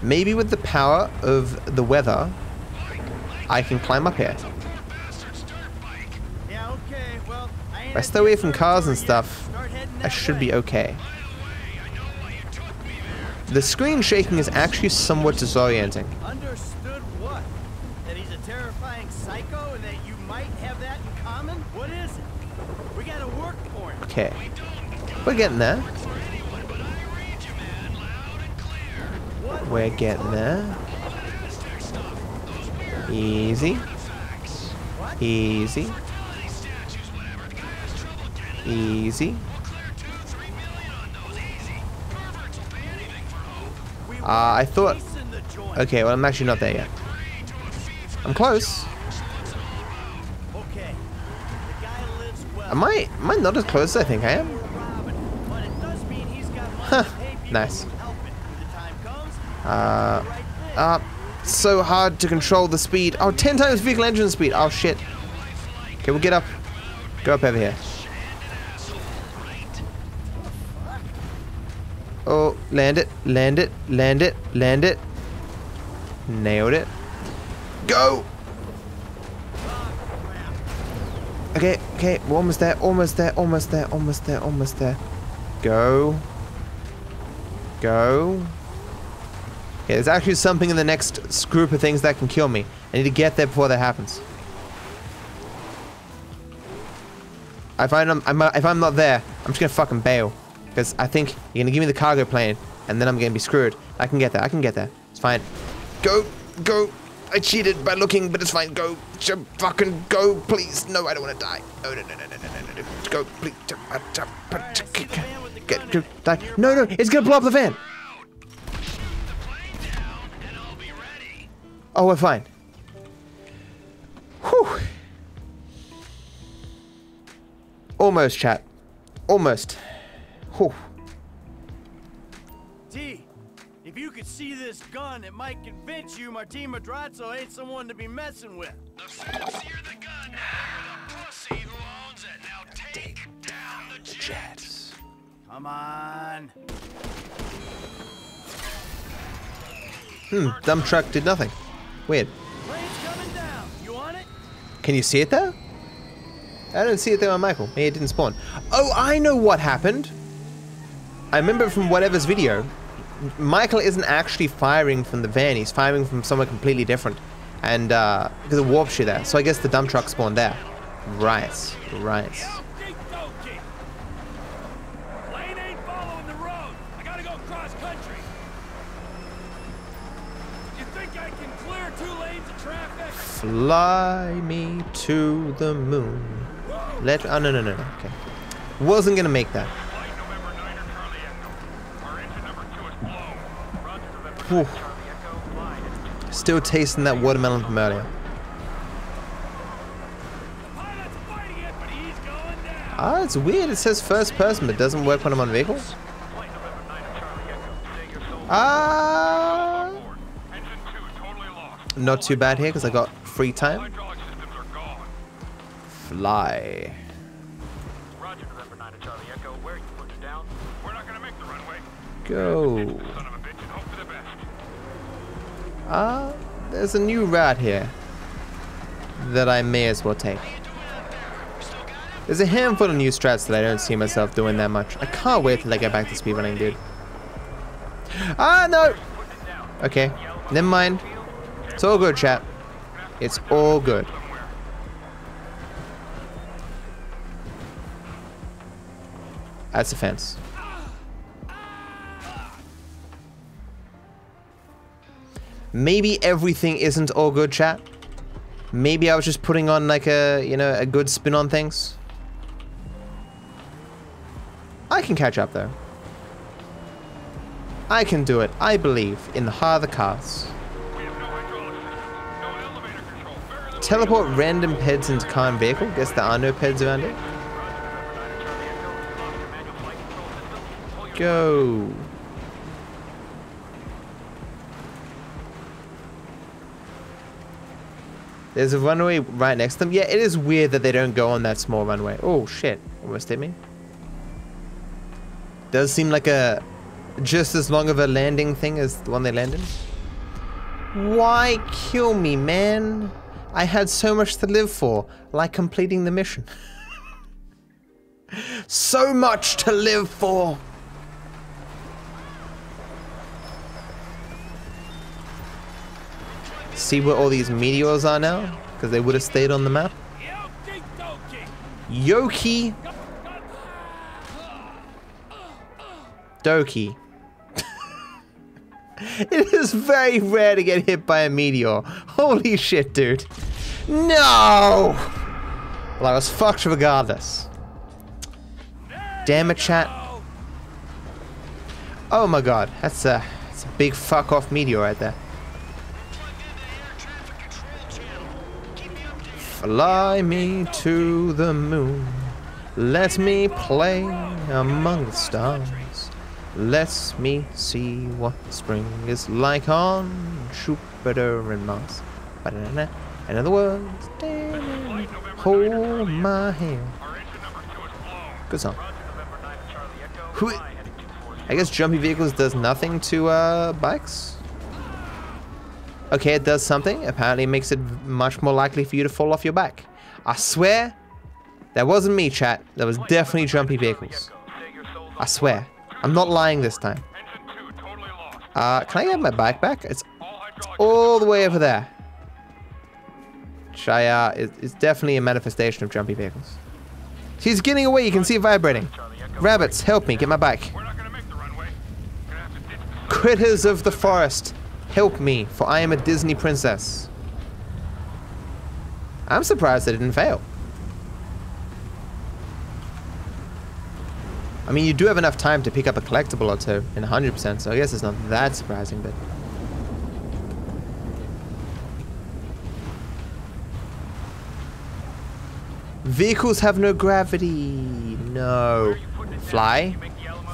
Maybe with the power of the weather, I can climb up here. If I stay away from cars and stuff, I should be okay. The screen shaking is actually somewhat disorienting. Understood what? That he's a terrifying psycho and that you might have that in common? What is it? We gotta work for it. Okay. We're getting there. We're getting there. Easy. Easy. Easy. I thought... Okay, well, I'm actually not there yet. I'm close. Am I not as close as I think I am? Huh. Nice. So hard to control the speed. Oh, 10 times vehicle engine speed. Oh, shit. Okay, we'll get up. Go up over here. Oh, land it, land it, land it, land it. Nailed it. Go! Okay, okay, we're almost there, almost there, almost there, almost there, almost there. Go. Go. Okay, there's actually something in the next group of things that can kill me. I need to get there before that happens. If I'm not there, I'm just gonna fucking bail. Because I think you're going to give me the cargo plane, and then I'm going to be screwed. I can get there. I can get there. It's fine. Go. Go. I cheated by looking, but it's fine. Go. Fucking go, please. No, I don't want to die. No, no, no, no, no, no, no. Go, please. Right, no, no. It's going to blow up the van. Oh, we're fine. Whew. Almost, chat. Almost. Oh. T, if you could see this gun, it might convince you Martin Madrazo ain't someone to be messing with. The fancier the gun, the pussy who owns it. Now take down the Jets. Come on. Dumb truck did nothing. Weird. Plane's coming down. You want it? Can you see it there? I don't see it there on Michael. Maybe it didn't spawn. Oh, I know what happened. I remember from whatever's video, Michael isn't actually firing from the van, he's firing from somewhere completely different. And, because of warp shit there, so I guess the dump truck spawned there. Right, right. Lane ain't following the road. I gotta go cross country. You think I can clear 2 lanes of traffic? Fly me to the moon. Let... oh, no, no, no, no, okay. Wasn't gonna make that. Ooh. Still tasting that watermelon from earlier. Ah, it's weird. It says first person, but doesn't work when I'm on vehicles. Ah, not too bad here because I got free time. Fly. Go. There's a new route here. that I may as well take. There's a handful of new strats that I don't see myself doing that much. I can't wait till I get back to speedrunning, dude. Ah, no! Okay, never mind. It's all good, chat. It's all good. That's a fence. Maybe everything isn't all good, chat. Maybe I was just putting on like a, you know, a good spin on things. I can catch up though. I can do it. I believe in the heart of the cars. Teleport random peds into car and vehicle. Guess there are no peds around it. Go. There's a runway right next to them. Yeah, it is weird that they don't go on that small runway. Oh, shit. Almost hit me. Does seem like a... just as long of a landing thing as the one they landed. Why kill me, man? I had so much to live for. Like completing the mission. So much to live for! See where all these meteors are now? Because they would have stayed on the map. Yoki Doki. It is very rare to get hit by a meteor. Holy shit, dude. No! Well, I was fucked regardless. Damn it, chat. Oh my god, that's a big fuck off meteor right there. Fly me to the moon. Let me play among the stars. Let me see what spring is like on Jupiter and Mars. In other words, hold my hand. Good song. I guess jumpy vehicles does nothing to bikes. Okay, it does something. Apparently it makes it much more likely for you to fall off your back. I swear, that wasn't me, chat. That was definitely jumpy vehicles. I swear. I'm not lying this time. Can I get my bike back? It's all the way over there. It's definitely a manifestation of jumpy vehicles. She's getting away. You can see it vibrating. Rabbits, help me. Get my bike. Critters of the forest. Help me, for I am a Disney princess. I'm surprised I didn't fail. I mean, you do have enough time to pick up a collectible or two in 100%, so I guess it's not that surprising, but... vehicles have no gravity. No. Fly.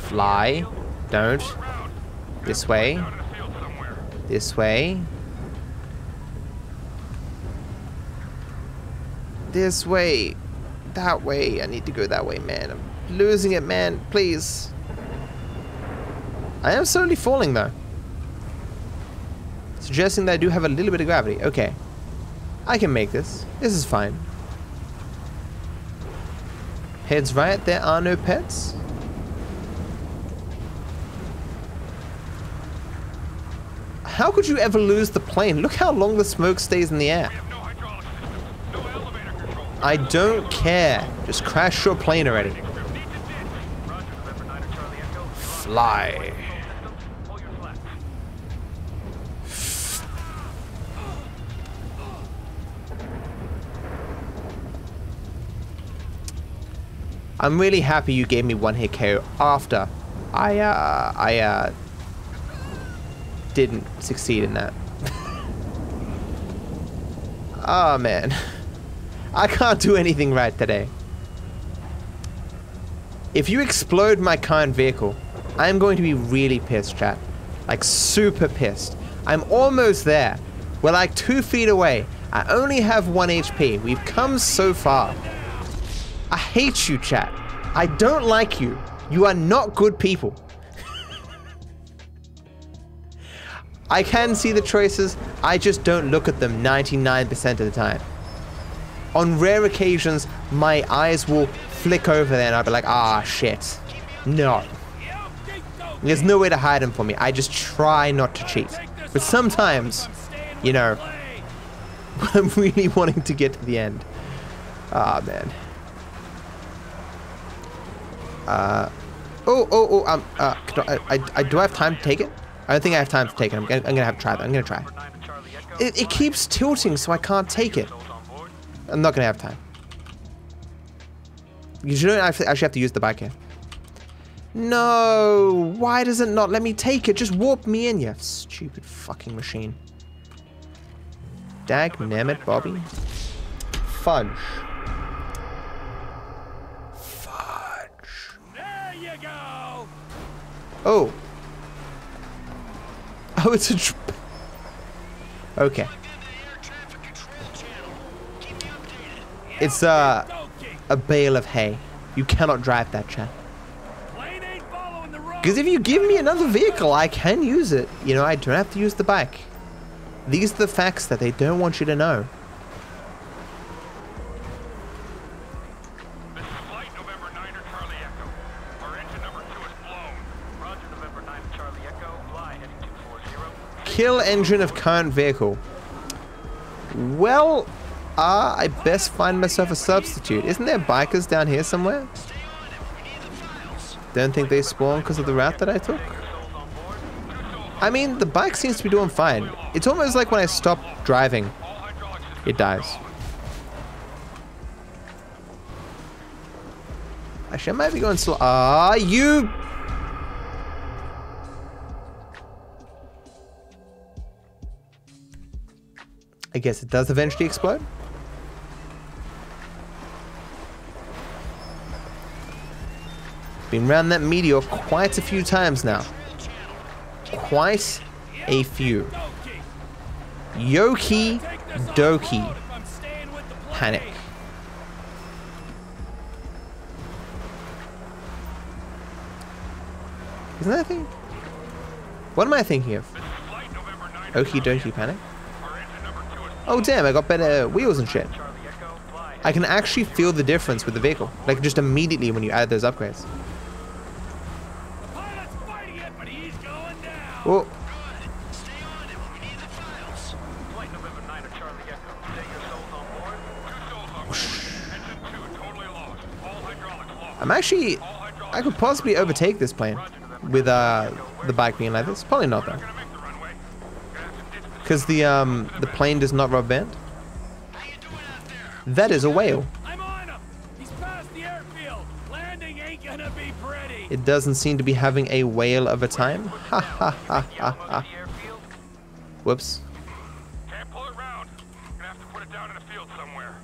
Fly. Don't. This way. This way. This way. That way. I need to go that way, man. I'm losing it, man. Please. I am slowly falling, though. Suggesting that I do have a little bit of gravity. Okay. I can make this. This is fine. Heads right. There are no pets. How could you ever lose the plane? Look how long the smoke stays in the air. I don't care. Just crash your plane already. Fly. I'm really happy you gave me one hit KO after I didn't succeed in that. Oh man, I can't do anything right today. If you explode my car and vehicle, I'm going to be really pissed, chat. Like super pissed. I'm almost there. We're like 2 feet away. I only have 1 HP. We've come so far. I hate you, chat. I don't like you. You are not good people. I can see the choices, I just don't look at them 99% of the time. on rare occasions, my eyes will flick over there and I'll be like, ah, shit. No. There's no way to hide them for me. I just try not to cheat. But sometimes, you know, I'm really wanting to get to the end. Ah, oh, man. Do I have time to take it? I don't think I have time to take it. I'm gonna try. It keeps tilting, so I can't take it. I'm not gonna have time. You don't actually have to use the bike here. No! Why does it not let me take it? Just warp me in, you stupid fucking machine. Dag nammit, Bobby. Fudge. Fudge. There you go. Oh. Oh, it's a. Okay. It's a bale of hay. You cannot drive that, chat. Because if you give me another vehicle, I can use it. You know, I don't have to use the bike. These are the facts that they don't want you to know. This is flight November 9 or Charlie Echo. Our engine number 2 is blown. Roger, November 9 Charlie Echo. Fly heading 240. Kill engine of current vehicle. Well, I best find myself a substitute. Isn't there bikers down here somewhere? Don't think they spawn because of the route that I took. I mean, the bike seems to be doing fine. It's almost like when I stop driving, it dies. Actually, I might be going slow. Ah, you! I guess it does eventually explode. Been round that meteor quite a few times now. Quite a few. Yoki doki. Panic. Isn't that a thing? What am I thinking of? Okie doki panic? Oh damn, I got better wheels and shit. I can actually feel the difference with the vehicle. Like just immediately when you add those upgrades. Whoa. I'm actually... I could possibly overtake this plane with the bike being like this. Probably not though. Because the plane does not rub band. That is a whale. It doesn't seem to be having a whale of a time. Ha ha ha ha ha. Whoops. Can't pull it round. Gonna have to put it down in a field somewhere.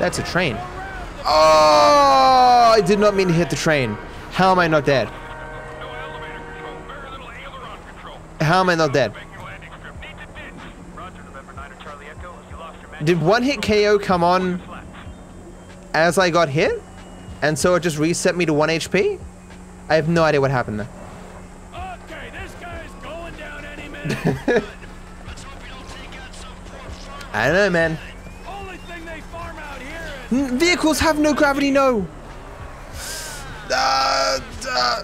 That's a train. Oh! I did not mean to hit the train. How am I not dead? How am I not dead? Did one hit KO come on as I got hit? And so it just reset me to 1 HP? I have no idea what happened there. Okay, this guy is going down any minute. I don't know, man. Only thing they farm out here is vehicles have no gravity, no.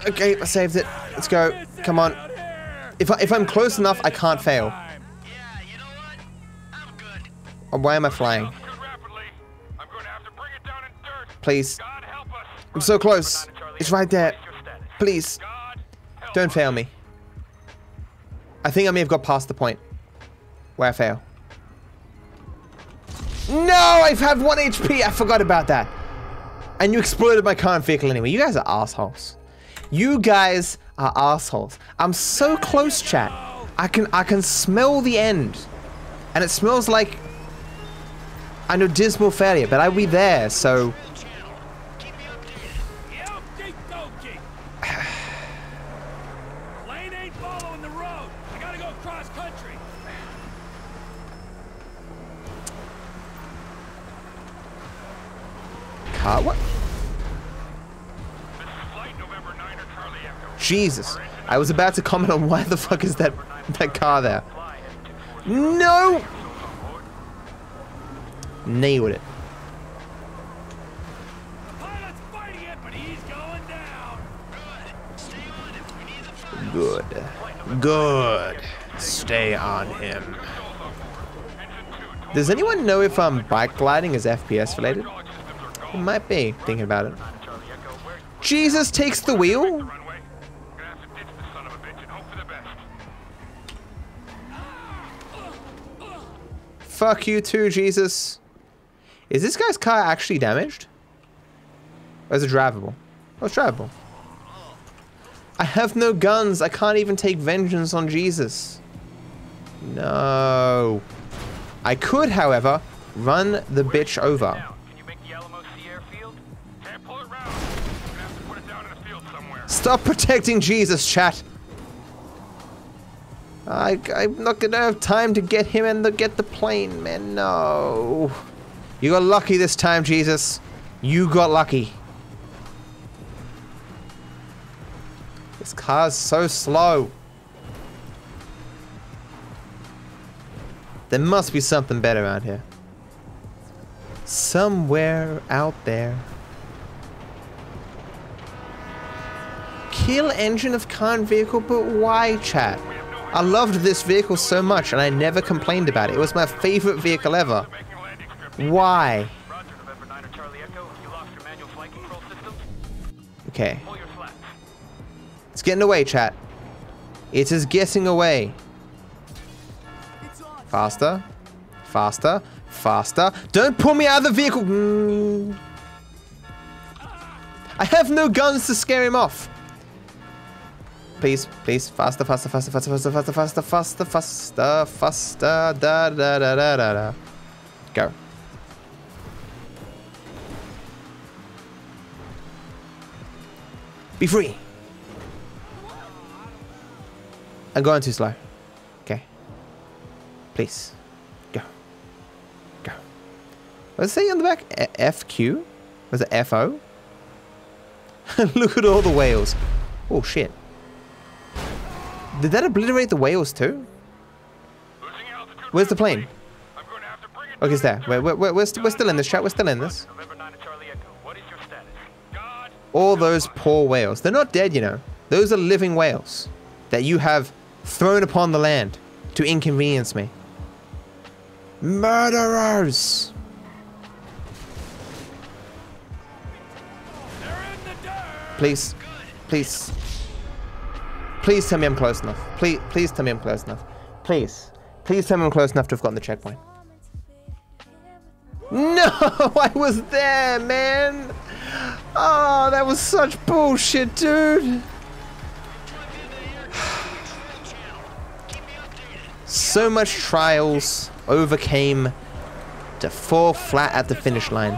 Okay, I saved it. Let's go. Come on. If I'm close enough, I can't fail. Yeah, you know what? I'm good. Oh, why am I flying? I'm going to have to bring it down in dirt. Please. God help us. I'm so close. It's right there. Please. Don't fail me. I think I may have got past the point where I fail. No, I've had 1 HP. I forgot about that. And you exploded my current vehicle anyway. You guys are assholes. You guys are assholes. I'm so close, chat. I can smell the end. And it smells like I know dismal failure, but I'll be there, so lane ain't following the road. I gotta go cross country. Car what? Jesus. I was about to comment on why the fuck is that car there. No! Nailed it. Good. Good. Stay on him. Does anyone know if bike gliding is FPS related? It might be, thinking about it. Jesus takes the wheel? Fuck you too, Jesus. Is this guy's car actually damaged? Or is it drivable? Oh, it's drivable. I have no guns. I can't even take vengeance on Jesus. No. I could, however, run the bitch over. Stop protecting Jesus, chat. I'm not gonna have time to get him and get the plane, man. No. You got lucky this time, Jesus. You got lucky. This car's so slow. There must be something better out here. Somewhere out there. Kill engine of current vehicle, but why, chat? I loved this vehicle so much and I never complained about it. It was my favorite vehicle ever. Why? Okay. It's getting away, chat. It is getting away. Faster, faster, faster. Don't pull me out of the vehicle. I have no guns to scare him off. Please, please, faster, faster, faster, faster, faster, faster, faster, faster, faster, faster, da, da, da, da, da, da. Go. Be free. I'm going too slow. Please, go, go. What does it say on the back? FQ? Was it FO? Look at all the whales. Oh shit. Did that obliterate the whales too? Where's the plane? Okay, it's there. We're still in this, chat. We're still in this. All those poor whales. They're not dead, you know. Those are living whales that you have thrown upon the land to inconvenience me. Murderers! Please, please, please tell me I'm close enough. Please, please tell me I'm close enough. Please, please tell me I'm close enough to have gotten the checkpoint. No, I was there, man. Oh, that was such bullshit, dude. So much trials overcame to fall flat at the finish line.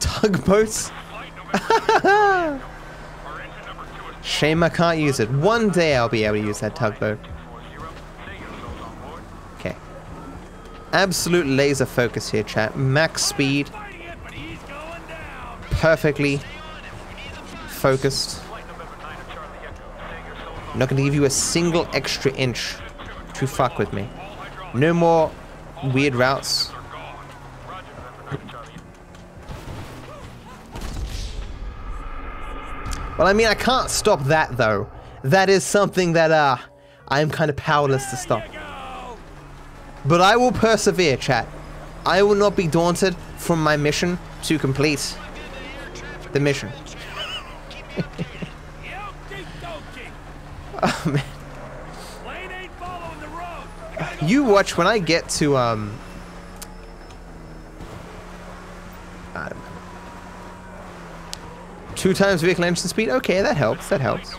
Tugboats? Shame I can't use it. One day I'll be able to use that tugboat. Okay. Absolute laser focus here, chat. Max speed. Perfectly focused. I'm not going to give you a single extra inch to fuck with me. No more weird routes. Well, I mean, I can't stop that though. That is something that I'm kind of powerless to stop. But I will persevere, chat. I will not be daunted from my mission to complete the mission. Oh man. You watch when I get to I don't know. 2 times vehicle engine speed? Okay, that helps. That helps.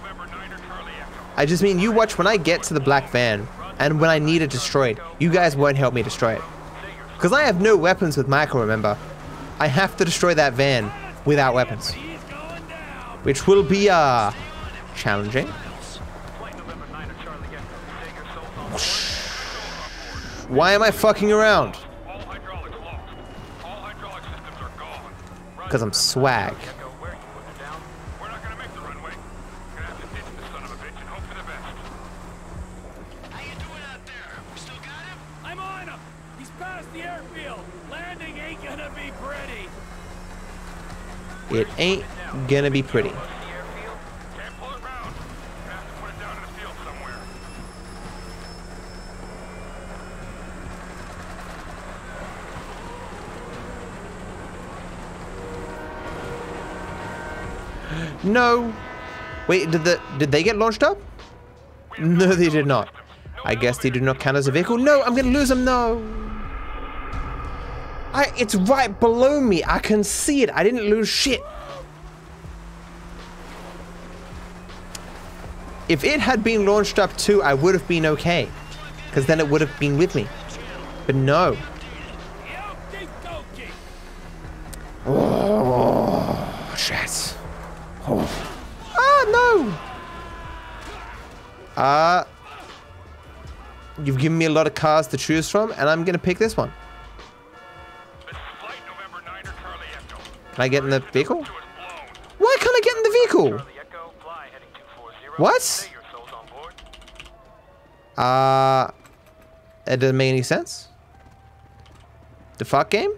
I just mean you watch when I get to the black van and when I need it destroyed. You guys won't help me destroy it. Because I have no weapons with Michael, remember. I have to destroy that van without weapons, which will be challenging. Whoosh. Why am I fucking around? Because I'm swag. It ain't gonna be pretty. No. Wait, did they get launched up? No, they did not. I guess they do not count as a vehicle. No, I'm gonna lose them. No. It's right below me. I can see it. I didn't lose shit. If it had been launched up too, I would have been okay, because then it would have been with me. But no. Oh, shit. Oh. Ah, no. You've given me a lot of cars to choose from, and I'm going to pick this one. Can I get in the vehicle? Why can't I get in the vehicle? What? It doesn't make any sense. The fuck game?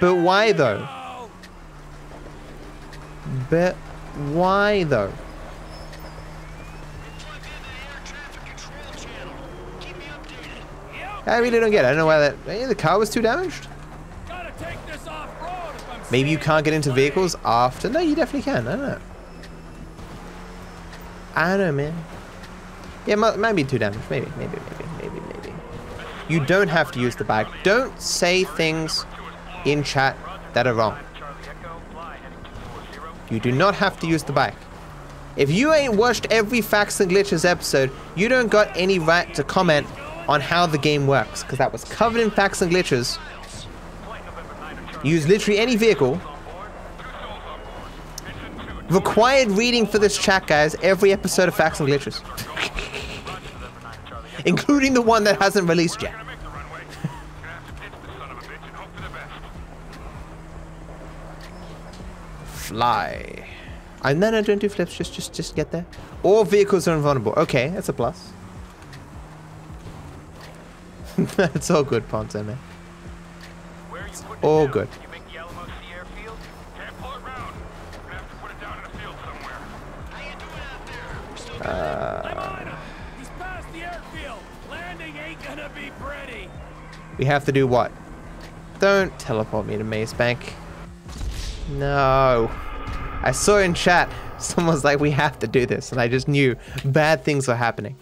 But why though? But why though? I really don't get it. I don't know why that... Maybe the car was too damaged? Maybe you can't get into vehicles after... No, you definitely can. I don't know. I don't know, man. Yeah, it might be too damaged. Maybe. You don't have to use the bike. Don't say things in chat that are wrong. You do not have to use the bike. If you ain't watched every Facts and Glitches episode, you don't got any right to comment on how the game works, because that was covered in Facts and Glitches. Use literally any vehicle. Required reading for this chat, guys, every episode of Facts and Glitches. Including the one that hasn't released yet. Fly. No, don't do flips, just get there. All vehicles are invulnerable. Okay, that's a plus. It's all good, Ponto, man. It's all good. We have to do what? Don't teleport me to Maze Bank. No. I saw in chat, someone's like, we have to do this, and I just knew bad things were happening.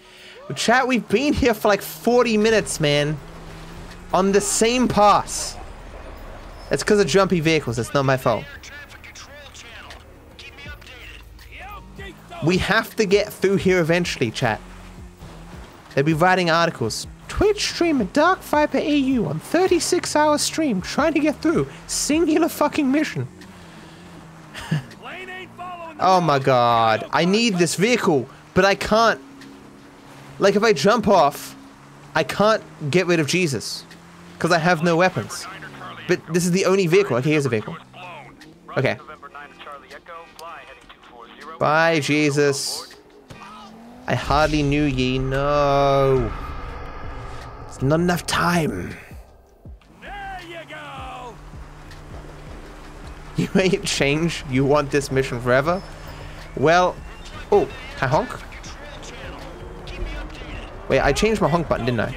Chat, we've been here for like 40 minutes, man. On the same pass. It's because of jumpy vehicles. It's not my fault. We have to get through here eventually, chat. They'll be writing articles. Twitch streamer DarkViperAU on 36-hour stream trying to get through. Singular fucking mission. Oh my god. I need this vehicle, but I can't. Like, if I jump off, I can't get rid of Jesus, because I have no weapons. But this is the only vehicle. Okay, here's a vehicle. Okay. Bye, Jesus. I hardly knew ye. No. It's not enough time. There you go. You ain't change. You want this mission forever? Well, oh, I honk. Wait, I changed my honk button, didn't I?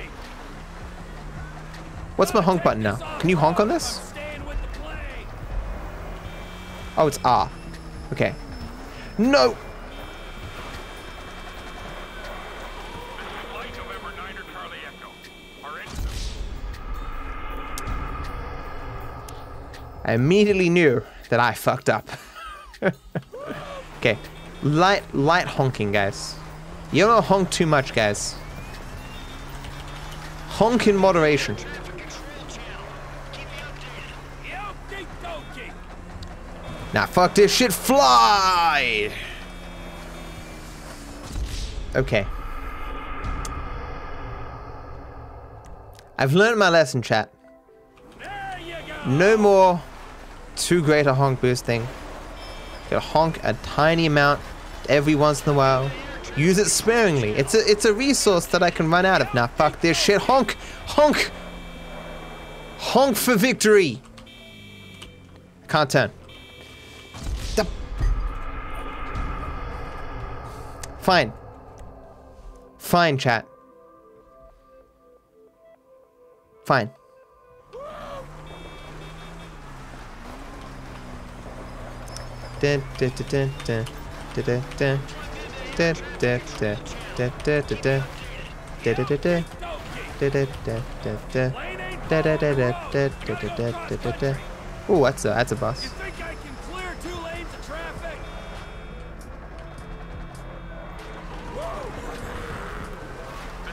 What's my honk button now? Can you honk on this? Oh, it's R. Okay. No! I immediately knew that I fucked up. Okay. Light honking, guys. You don't honk too much, guys. Honk in moderation. Now fuck this shit, fly! Okay. I've learned my lesson, chat. No more too great a honk boosting. Gotta honk a tiny amount every once in a while. Use it sparingly. It's a resource that I can run out of. Now, fuck this shit. Honk! Honk! Honk for victory! Can't turn. Fine. Fine, chat. Fine. Dun, dun, dun, dun, dun, dun, dun, dun, dun, dun, dun, dun. Oh, that's a bus.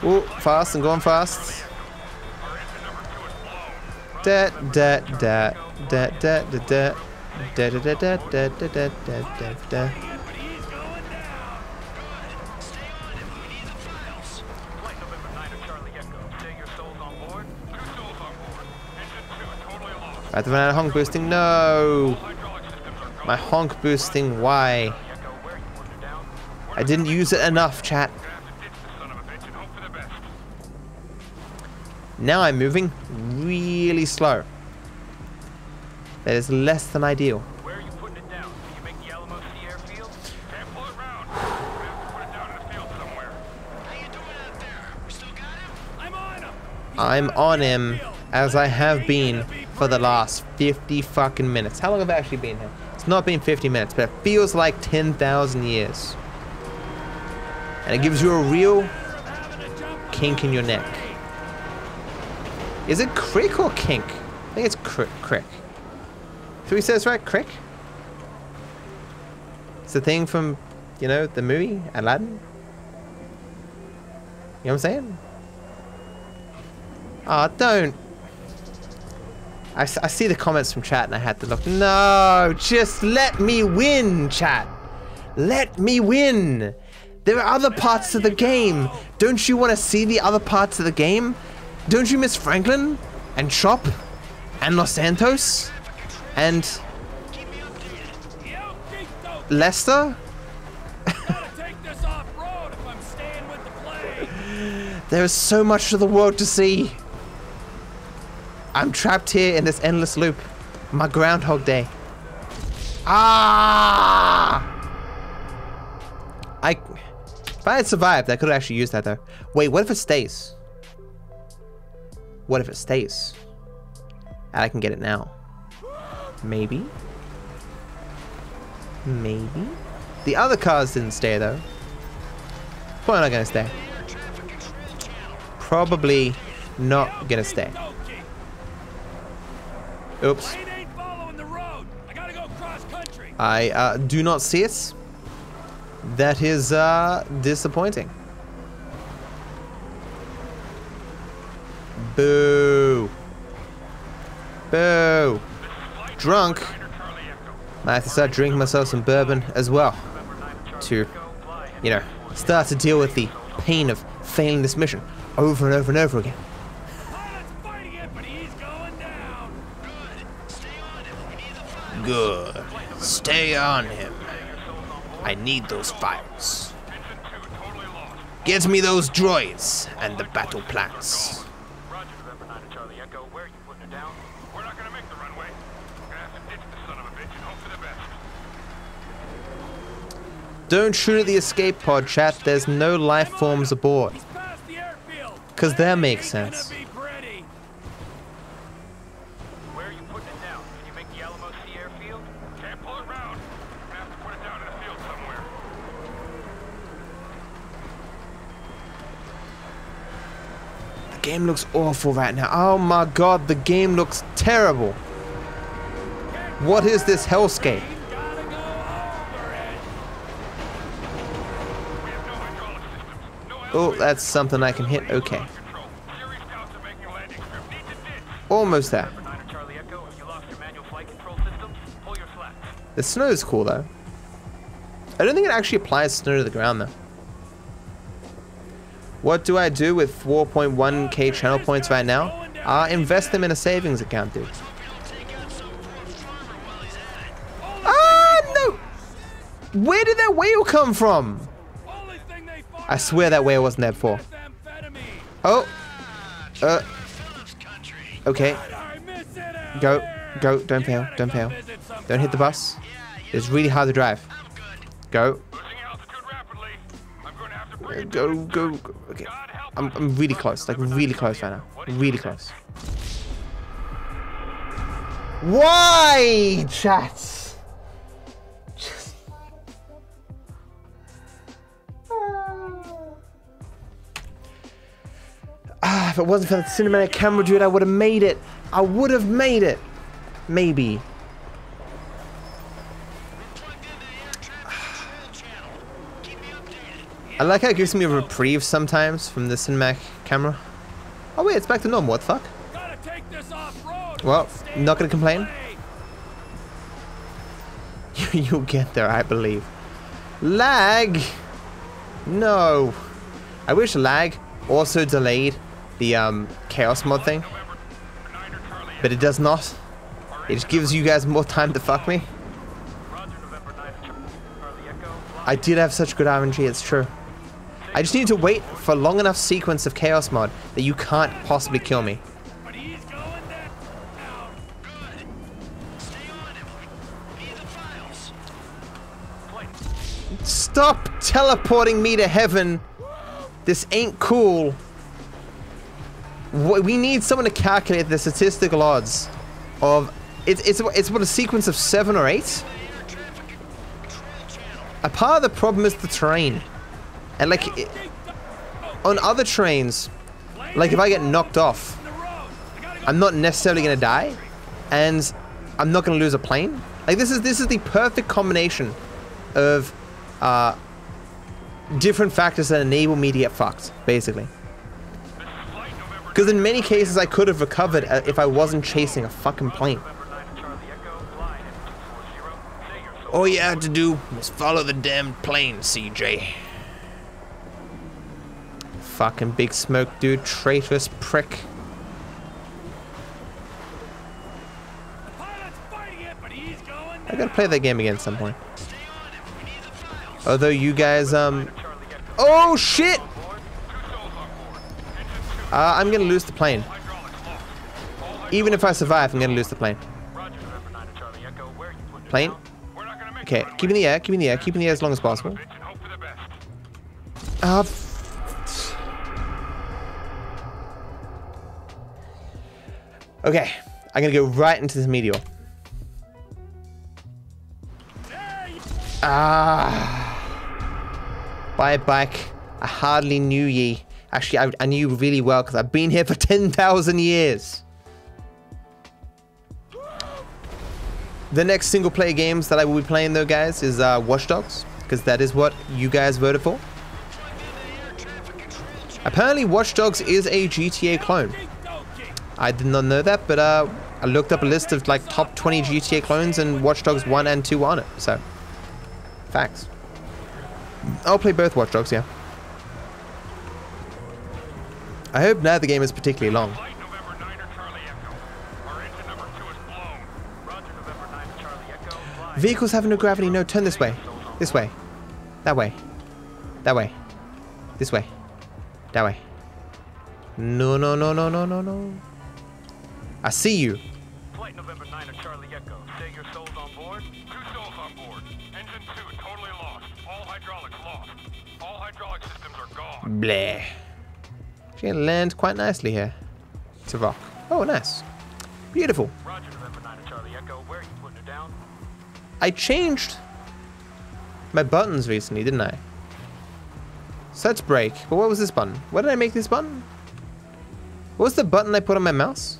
Oh, fast and going fast. Da da da da da da da da da da da da da da da. I have to run out of honk boosting. No, my honk boosting. Why? I didn't use it enough, chat. Now I'm moving really slow. That is less than ideal. Where are you putting it down? Can you make the Alamosa airfield? Can't pull it round. You have to put it down in the field somewhere. How you doing out there? We still got him? I'm on him. I'm on him, as I have been for the last 50 fucking minutes. How long have I actually been here? It's not been 50 minutes, but it feels like 10,000 years. And it gives you a real kink in your neck. Is it crick or kink? I think it's crick. So he says, right, crick? It's the thing from, you know, the movie Aladdin. You know what I'm saying? Ah, oh, don't. I see the comments from chat and I had to look. No, just let me win, chat. Let me win. There are other parts of the game. Don't you want to see the other parts of the game? Don't you miss Franklin and Chop and Los Santos and Lester? There is so much of the world to see. I'm trapped here in this endless loop. My Groundhog Day. Ah! If I had survived, I could have actually used that though. Wait, what if it stays? What if it stays? And I can get it now. Maybe. Maybe. The other cars didn't stay though. Probably not gonna stay. Probably not gonna stay. Oops. I do not see it. That is disappointing. Boo. Boo. Drunk. I have to start drinking myself some bourbon as well. To, you know, start to deal with the pain of failing this mission over and over and over again. Good. Stay on him. I need those files. Get me those droids and the battle plans. Don't shoot at the escape pod, chat. There's no life forms aboard. Because that makes sense. Where are you putting it down? Can you make the Alamosa airfield? Can't pull it round. I have to put it down in the field somewhere. The game looks awful right now. Oh my god, the game looks terrible. What is this hellscape? Oh, that's something I can hit. Okay. Almost there. The snow's cool, though. I don't think it actually applies snow to the ground, though. What do I do with 4.1k channel points right now? Invest them in a savings account, dude. No! Where did that whale come from? I swear that whale wasn't there before. Oh. Okay. Go. Go. Don't fail. Don't fail. Don't hit the bus. It's really hard to drive. Go. Go, go, go. Okay. I'm really close. Like, really close right now. Really close. Why, chat? Just... if it wasn't for that cinematic camera, dude, I would have made it. I would have made it. Maybe. I like how it gives me a reprieve sometimes from the cinematic camera. Oh wait, it's back to normal, what the fuck? Well, not gonna complain. You'll get there, I believe. Lag! No. I wish lag also delayed the Chaos Mod thing. But it does not. It just gives you guys more time to fuck me. I did have such good RNG, it's true. I just need to wait for a long enough sequence of Chaos Mod that you can't possibly kill me. Stop teleporting me to heaven. This ain't cool. We need someone to calculate the statistical odds of... It's what, a sequence of 7 or 8? A part of the problem is the terrain. And like, on other trains, like if I get knocked off, I'm not necessarily gonna die, and I'm not gonna lose a plane. Like this is the perfect combination of different factors that enable me to get fucked, basically. Because in many cases, I could have recovered if I wasn't chasing a fucking plane. All you have to do is follow the damn plane, CJ. Fucking Big Smoke, dude. Traitorous prick. I gotta play that game again at some point. Although you guys, oh, shit! I'm gonna lose the plane. Even if I survive, I'm gonna lose the plane. Plane? Okay, keep in the air, keep in the air, keep in the air as long as possible. Okay, I'm gonna go right into this meteor. Buy a bike. I hardly knew ye. Actually, I knew you really well because I've been here for 10,000 years. The next single-player games that I will be playing, though, guys, is Watch Dogs, because that is what you guys voted for. Apparently, Watch Dogs is a GTA clone. I did not know that, but I looked up a list of, like, top 20 GTA clones, and Watch Dogs 1 and 2 were on it, so... Facts. I'll play both Watch Dogs, yeah. I hope neither game is particularly long. Vehicles have no gravity. No, turn this way. This way. That way. That way. This way. That way. No, no, no, no, no, no, no. I see you. Flight November 9 of Charlie Echo. Say your soul's on board. 2 souls on board. Engine 2 totally lost. All hydraulics lost. All hydraulic systems are gone. Bleh. She can land quite nicely here. It's a rock. Oh, nice. Beautiful. Roger, November 9 of Charlie Echo. Where are you putting it down? I changed my buttons recently, didn't I? Such break. But what was this button? Where did I make this button? What was the button I put on my mouse?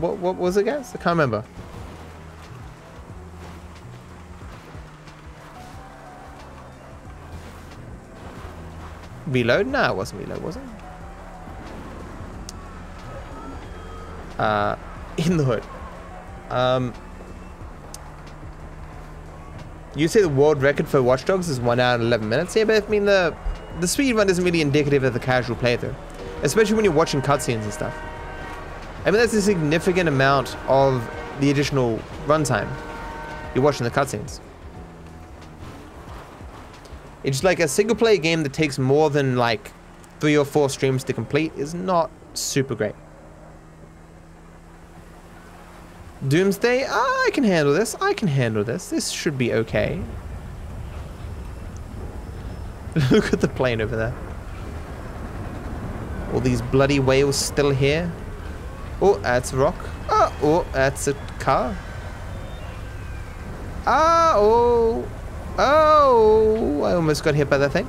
What was it, guys? I can't remember. Reload? No, it wasn't reload, was it? In the hood. You say the world record for Watch Dogs is 1 hour and 11 minutes. Yeah, but I mean the speed run isn't really indicative of the casual playthrough, especially when you're watching cutscenes and stuff. I mean, that's a significant amount of the additional runtime. You're watching the cutscenes. It's like a single player game that takes more than like 3 or 4 streams to complete is not super great. Doomsday, I can handle this. This should be okay. Look at the plane over there. All these bloody whales still here. Oh, that's a rock. Oh, that's a car. Ah, oh. Oh, I almost got hit by that thing.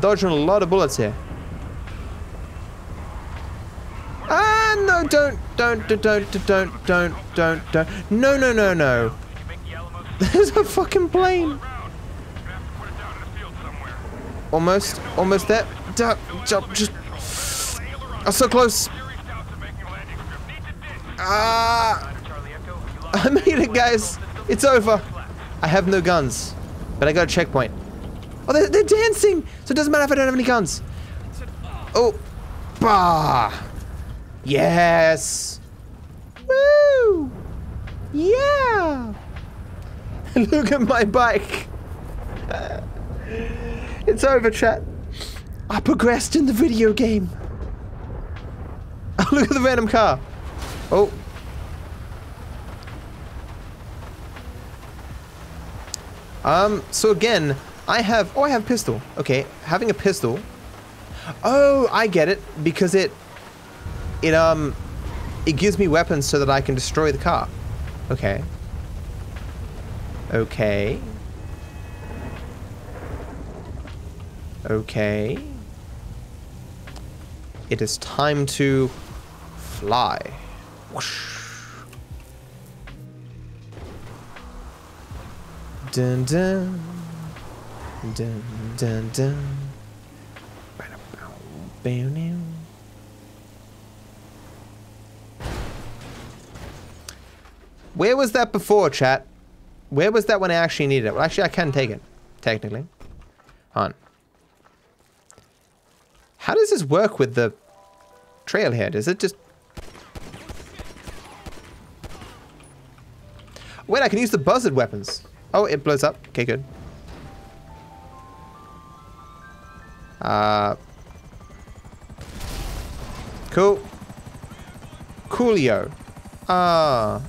Dodging a lot of bullets here. Ah, no, don't. No. There's a fucking plane. Almost there. Jump, just. I'm so close. Ah. I made it, guys. It's over. I have no guns, but I got a checkpoint. Oh, they're dancing, so it doesn't matter if I don't have any guns. Oh, bah! Yes. Woo! Yeah. Look at my bike. It's over, chat. I progressed in the video game. Oh, look at the random car. Oh. So again, I have a pistol. Okay, having a pistol. Oh, I get it, because it gives me weapons so that I can destroy the car. Okay. Okay. Okay. It is time to fly. Whoosh. Dun dun dun dun dun. Where was that before, chat? Where was that when I actually needed it? Well, actually, I can take it, technically. Hold on. How does this work with the trailhead? Is it just... Wait, I can use the buzzard weapons. Oh, it blows up. Okay, good. Cool. Coolio. Ah.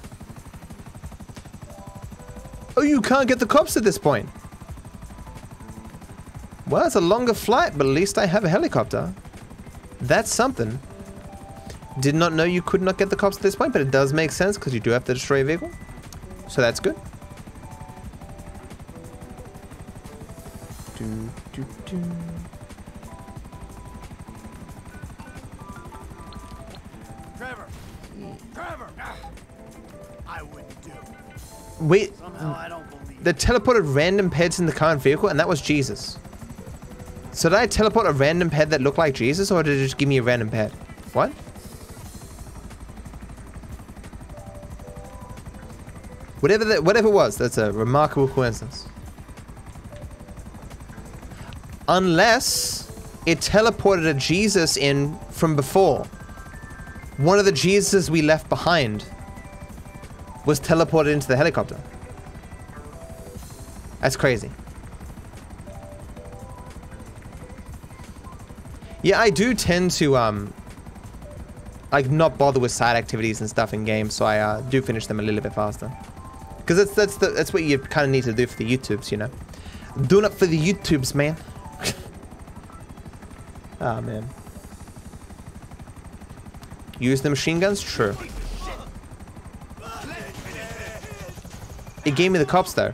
Oh, you can't get the cops at this point. Well, it's a longer flight, but at least I have a helicopter. That's something. Did not know you could not get the cops at this point, but it does make sense because you do have to destroy a vehicle. So that's good. Trevor! I wouldn't do. Wait, they teleported random peds in the current vehicle, and that was Jesus. So did I teleport a random ped that looked like Jesus, or did it just give me a random ped? What? Whatever it was, that's a remarkable coincidence. Unless it teleported a Jesus in from before. One of the Jesuses we left behind was teleported into the helicopter. That's crazy. Yeah, I do tend to like not bother with side activities and stuff in games, so I do finish them a little bit faster. Because that's what you kind of need to do for the YouTubes, you know. Doing it for the YouTubes, man. Ah, oh, man. Use the machine guns? True. It gave me the cops, though.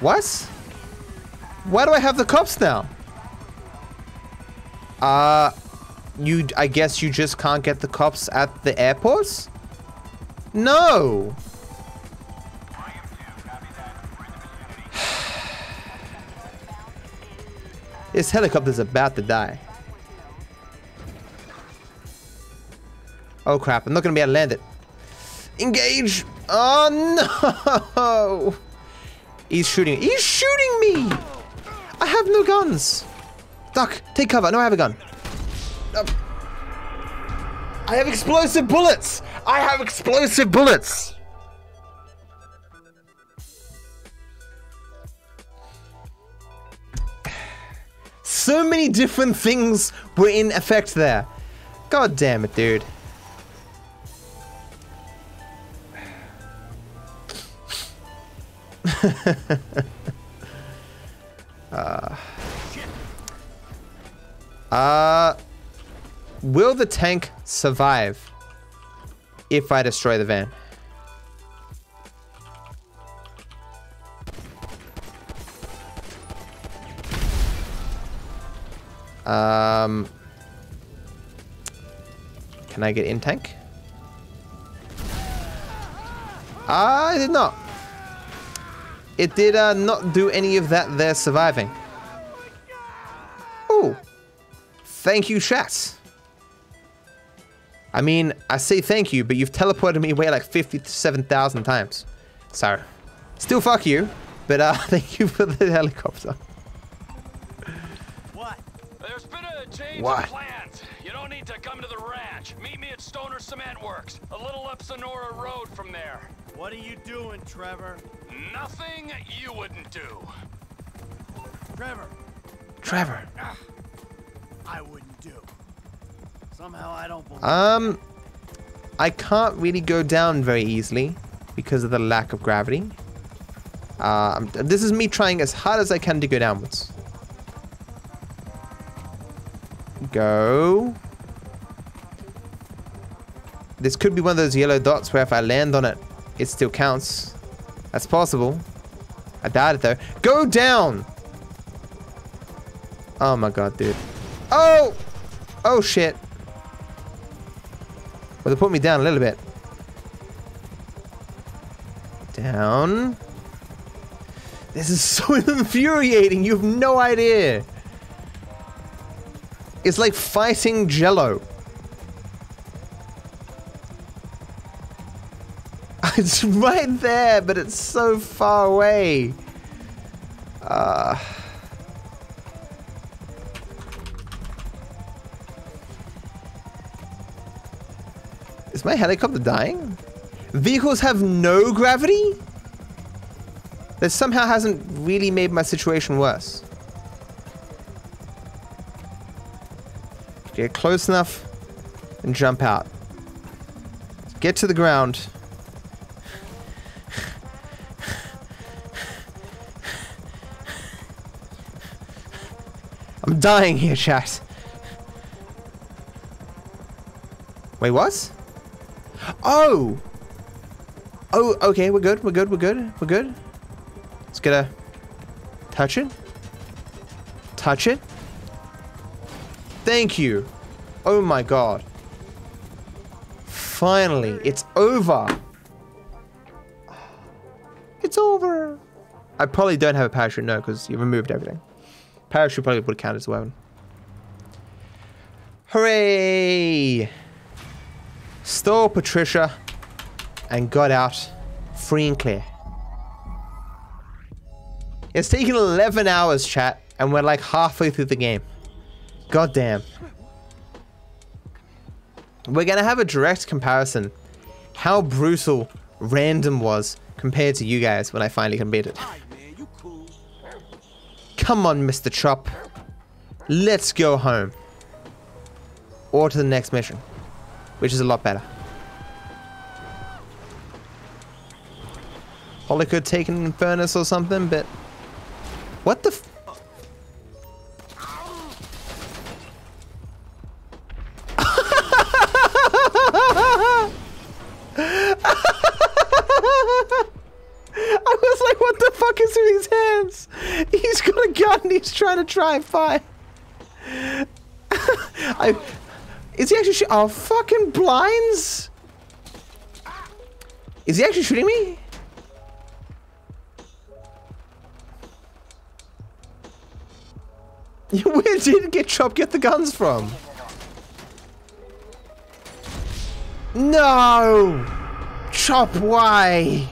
What? Why do I have the cops now? I guess you just can't get the cops at the airports? No! This helicopter's about to die. Oh crap, I'm not gonna be able to land it. Engage! Oh no! He's shooting me! I have no guns! Duck, take cover, no, I have a gun. I have explosive bullets! I have explosive bullets! So many different things were in effect there. God damn it, dude. Will the tank survive if I destroy the van? Can I get in tank? I did not. It did not do any of that there surviving. Oh, thank you, chat. I mean, I say thank you, but you've teleported me away like 57,000 times. So, still fuck you, but thank you for the helicopter. What? There's been a change of plans. You don't need to come to the ranch. Meet me at Stoner Cement Works, a little up Sonora Road from there. What are you doing, Trevor? Nothing you wouldn't do. Trevor. I wouldn't do. Somehow I don't believe I can't really go down very easily because of the lack of gravity. This is me trying as hard as I can to go downwards. Go. This could be one of those yellow dots where if I land on it, it still counts. That's possible. I doubt it though. Go down! Oh my god, dude. Oh! Oh shit. Well, they put me down a little bit. Down. This is so infuriating. You have no idea. It's like fighting Jello. It's right there, but it's so far away. Is my helicopter dying? Vehicles have no gravity? That somehow hasn't really made my situation worse. Get close enough and jump out. Get to the ground. I'm dying here, chat. Wait, what? Oh! Oh, okay, we're good. Let's get a... Touch it. Thank you. Oh my god. Finally, it's over. It's over. I probably don't have a parachute, no, because you removed everything. Parachute probably would count as a weapon. Hooray! Stole Patricia and got out free and clear. It's taken 11 hours, chat, and we're like halfway through the game. God damn. We're gonna have a direct comparison how brutal random was compared to you guys when I finally completed. Come on, Mr. Chop. Let's go home. Or to the next mission. Which is a lot better. Probably could take an Infernus or something, but... What the f... I was like, what the fuck is in his hands? He's got a gun, he's trying to try and fire. Is he actually shooting? Oh, fucking blinds! Is he actually shooting me? Where did Chop get the guns from? No! Chop, why?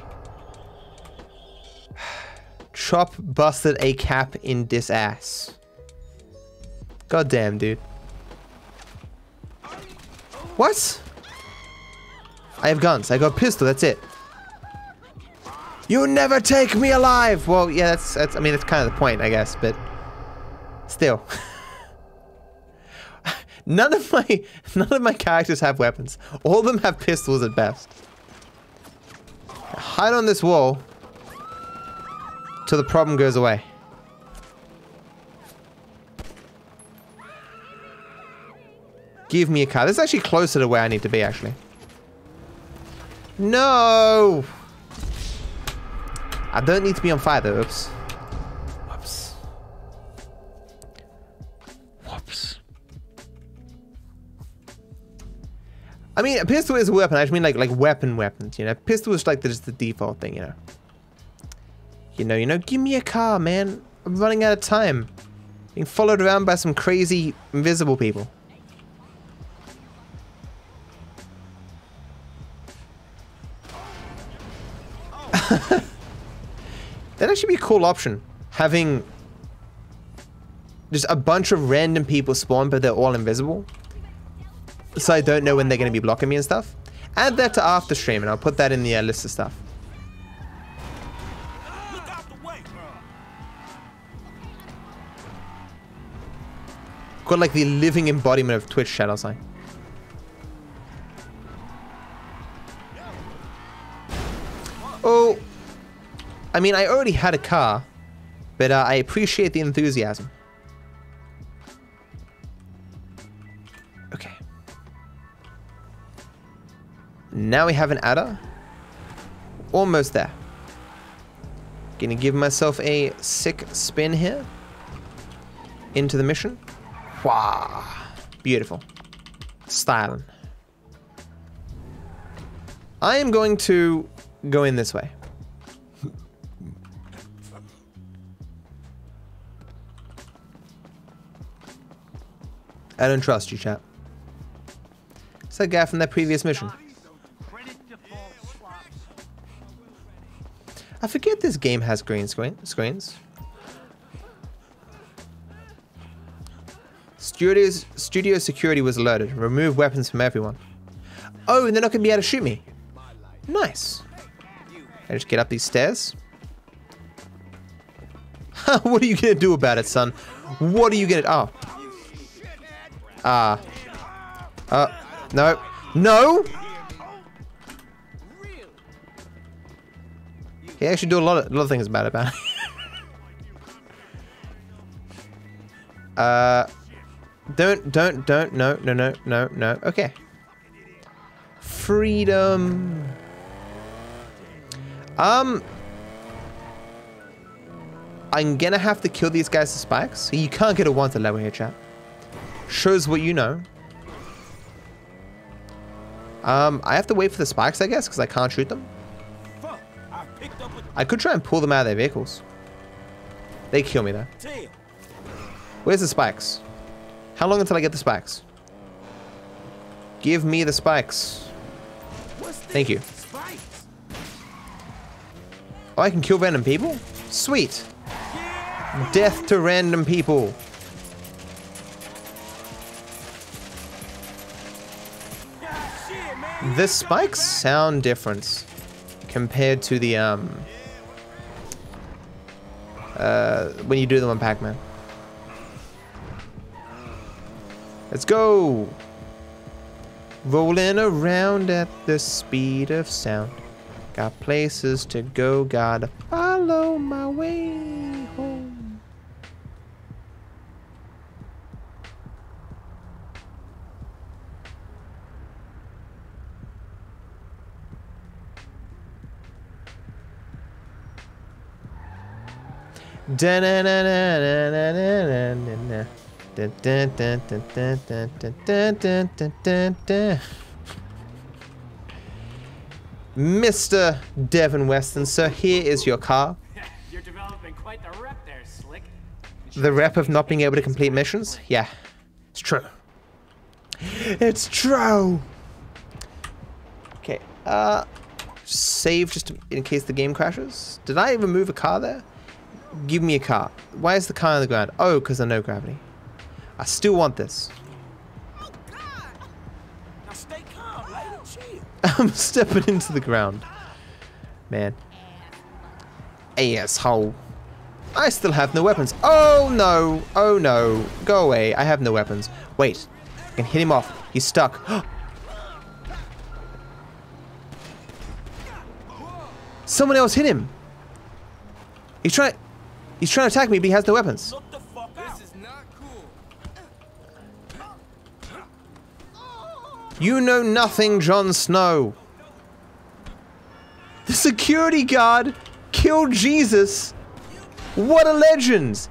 Chop busted a cap in this ass. Goddamn, dude. What? I have guns. I got a pistol. That's it. You never take me alive! Well, yeah, that's I mean, that's kind of the point, I guess, but... still. None of my characters have weapons. All of them have pistols at best. Hide on this wall... till the problem goes away. Give me a car. This is actually closer to where I need to be, actually. No! I don't need to be on fire though, oops. Whoops. Whoops. I mean, a pistol is a weapon, I just mean like weapons, you know? Pistol is like just the default thing, you know? You know, give me a car, man. I'm running out of time. Being followed around by some crazy, invisible people. That'd actually be a cool option, having just a bunch of random people spawn, but they're all invisible. So I don't know when they're going to be blocking me and stuff. Add that to after stream, and I'll put that in the list of stuff. Got like the living embodiment of Twitch chat, I was like. Oh. I mean, I already had a car, but I appreciate the enthusiasm. Okay. Now we have an adder. Almost there. Gonna give myself a sick spin here. Into the mission. Wow. Beautiful. Styling. I am going to go in this way. I don't trust you, chap. It's that guy from that previous mission. I forget this game has green screens. Studio security was alerted. Remove weapons from everyone. Oh, and they're not going to be able to shoot me. Nice. I just get up these stairs. What are you going to do about it, son? What are you going to... oh. Ah. No. No! He actually do a lot of things bad about it. Don't, no. Okay. Freedom. I'm gonna have to kill these guys with spikes. You can't get a wanted level here, chap. Shows what you know. I have to wait for the spikes, I guess, because I can't shoot them. I could try and pull them out of their vehicles. They kill me, though. Where's the spikes? How long until I get the spikes? Give me the spikes. Thank you. Oh, I can kill random people? Sweet. Death to random people. The spikes sound different compared to the, when you do them on Pac-Man. Let's go! Rolling around at the speed of sound. Got places to go, gotta follow my way home. Da-na-na-na-na-na-na-na-na. Mr. Devin Weston, sir, here is your car. You're developing quite the rep there, Slick. The rep of not being able to complete missions? Yeah. It's true. It's true! Okay, save just in case the game crashes. Did I even move a car there? Give me a car. Why is the car on the ground? Oh, because I know gravity. I still want this. Oh, God. Now stay calm, lady. I'm stepping into the ground. Man. Asshole. I still have no weapons. Oh, no. Oh, no. Go away. I have no weapons. Wait. I can hit him off. He's stuck. Someone else hit him. He's trying to attack me, but he has no weapons. Look the fuck out. This is not cool. You know nothing, Jon Snow. The security guard killed Jesus. What a legend!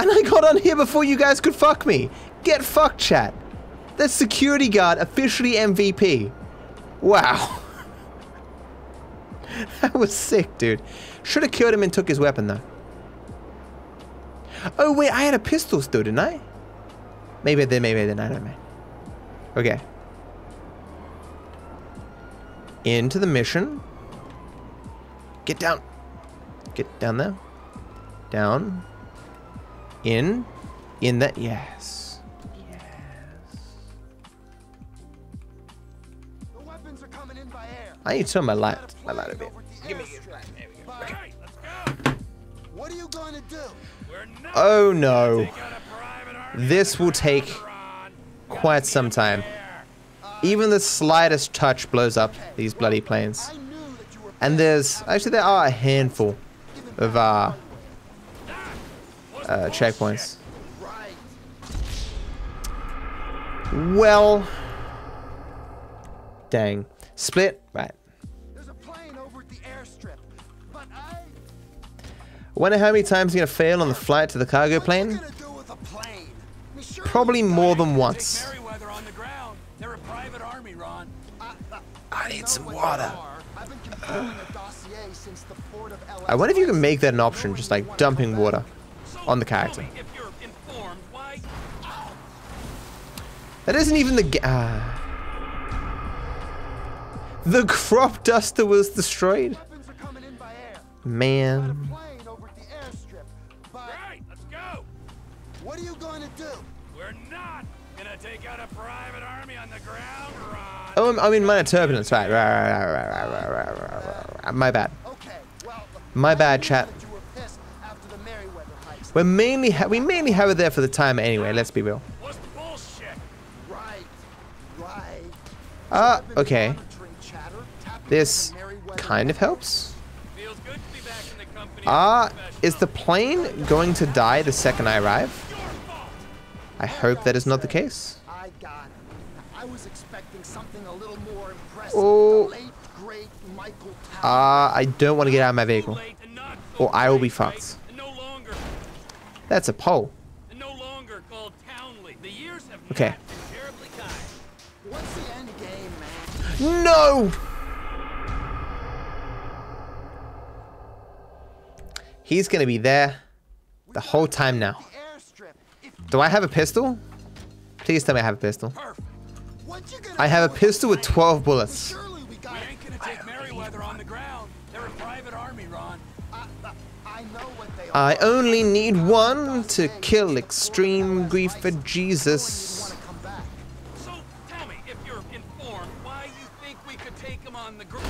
And I got on here before you guys could fuck me. Get fucked, chat. That security guard officially MVP. Wow. That was sick, dude. Should have killed him and took his weapon, though. Oh, wait, I had a pistol still, didn't I? Maybe I did, maybe I didn't. I don't know. Okay. Into the mission. Get down. Get down there. Down. In. In that. Yes. Yes. The weapons are coming in by air. I need to turn my light a bit. Give me your light. There we go. Okay, let's go. What are you going to do? Oh no. This will take quite some time. Even the slightest touch blows up these bloody planes. And there's actually there are a handful of checkpoints. Well, dang. Split, right. There's a plane over at the airstrip, but I wonder how many times you're gonna fail on the flight to the cargo plane? Probably more than once. Merryweather on the ground. They're a private army, Ron. I need some water. I wonder if you can make that an option, just like dumping water on the character. That isn't even the the crop duster was destroyed. Man. What are you going to do? We're not going to take out a private army on the ground, Ron. Oh, I mean minor turbulence, right. My bad. My bad, chat. We mainly have it there for the time anyway, let's be real. Okay. This kind of helps. Is the plane going to die the second I arrive? I hope that is not the case. Oh. I don't want to get out of my vehicle, or I will be fucked. That's a pole. Okay. No! He's gonna be there the whole time now. Do I have a pistol? Please tell me I have a pistol. I have a pistol with 12 bullets. I only need one to kill extreme grief for Jesus. So tell me if you're informed why you think we could take him on the ground.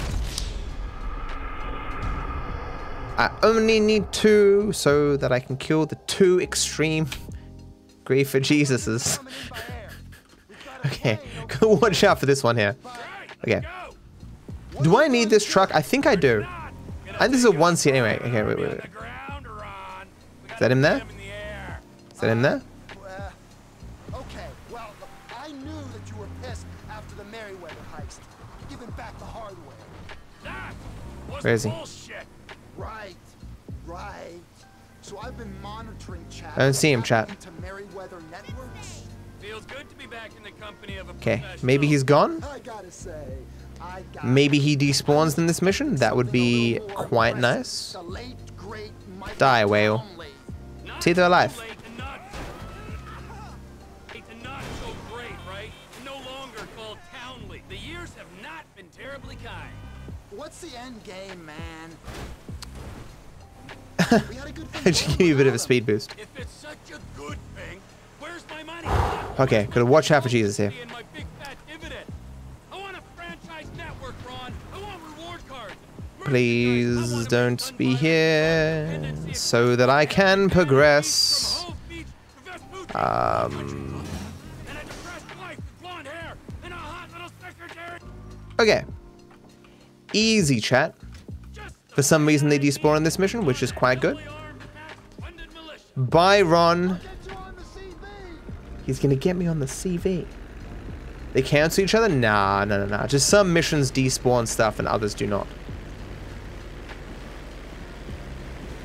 I only need two so that I can kill the two extreme grief for Jesuses. Okay, go watch out for this one here. Okay. Do I need this truck? I think I do. And this is a one seat anyway. Okay, wait. Is that him there? Is that him there? Okay. Well, I knew that you were pissed after the Merryweather heist. Giving back the hardware. That was where is he? Bullshit. Right. So I've been monitoring chat. I don't see him, chat. Feels good to be back in the company of a okay, maybe he's gone? I gotta say. Maybe he despawns in this mission. That would be quite nice. Die, whale. See, they're alive. Townley, and no longer called Townley. The years have not been terribly kind. What's the end game, man? We had a good thing. Just give you a bit of a speed boost. If it's such a good thing, where's my money? Okay, gotta watch out for Jesus here. My big fat dividend. I want a franchise network, Ron. I want reward cards. Please don't be here so that I can progress. Okay. Easy chat. For some reason they despawn in this mission, which is quite good. Bye, Ron. He's gonna get me on the CV. They cancel each other? Nah, no, no, no. Just some missions despawn stuff and others do not.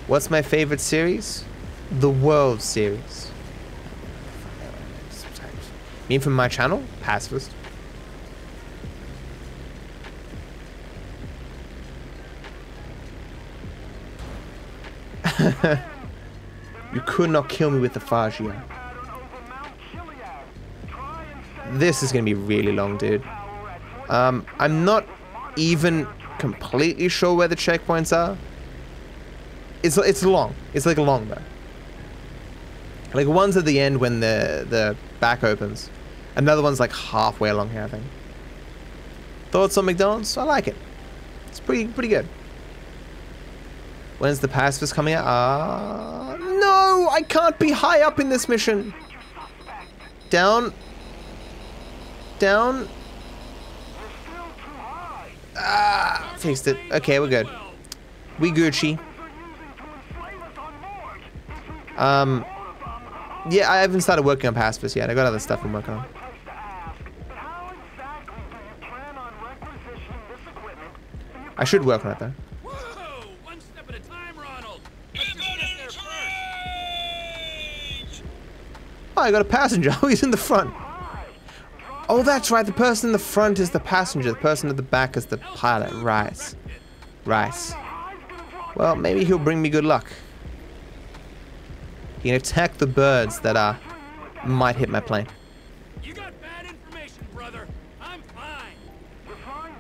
What's my favorite series? The World Series. You mean from my channel? Passfest. You could not kill me with the Fagia. This is gonna be really long, dude. I'm not even completely sure where the checkpoints are. It's long. It's like long though. Like one's at the end when the back opens. Another one's like halfway along here, I think. Thoughts on McDonald's? I like it. It's pretty good. When's the Passfest coming out? No! I can't be high up in this mission! Down. Down. Ah! Fixed it. Okay, we're good. We Gucci. Yeah, I haven't started working on Passfest yet. I got other stuff I'm working on. I should work on it though. Oh, I got a passenger. Oh, he's in the front. Oh, that's right. The person in the front is the passenger. The person at the back is the pilot. Right. Right. Well, maybe he'll bring me good luck. He can attack the birds that might hit my plane. You got bad information, brother. I'm fine.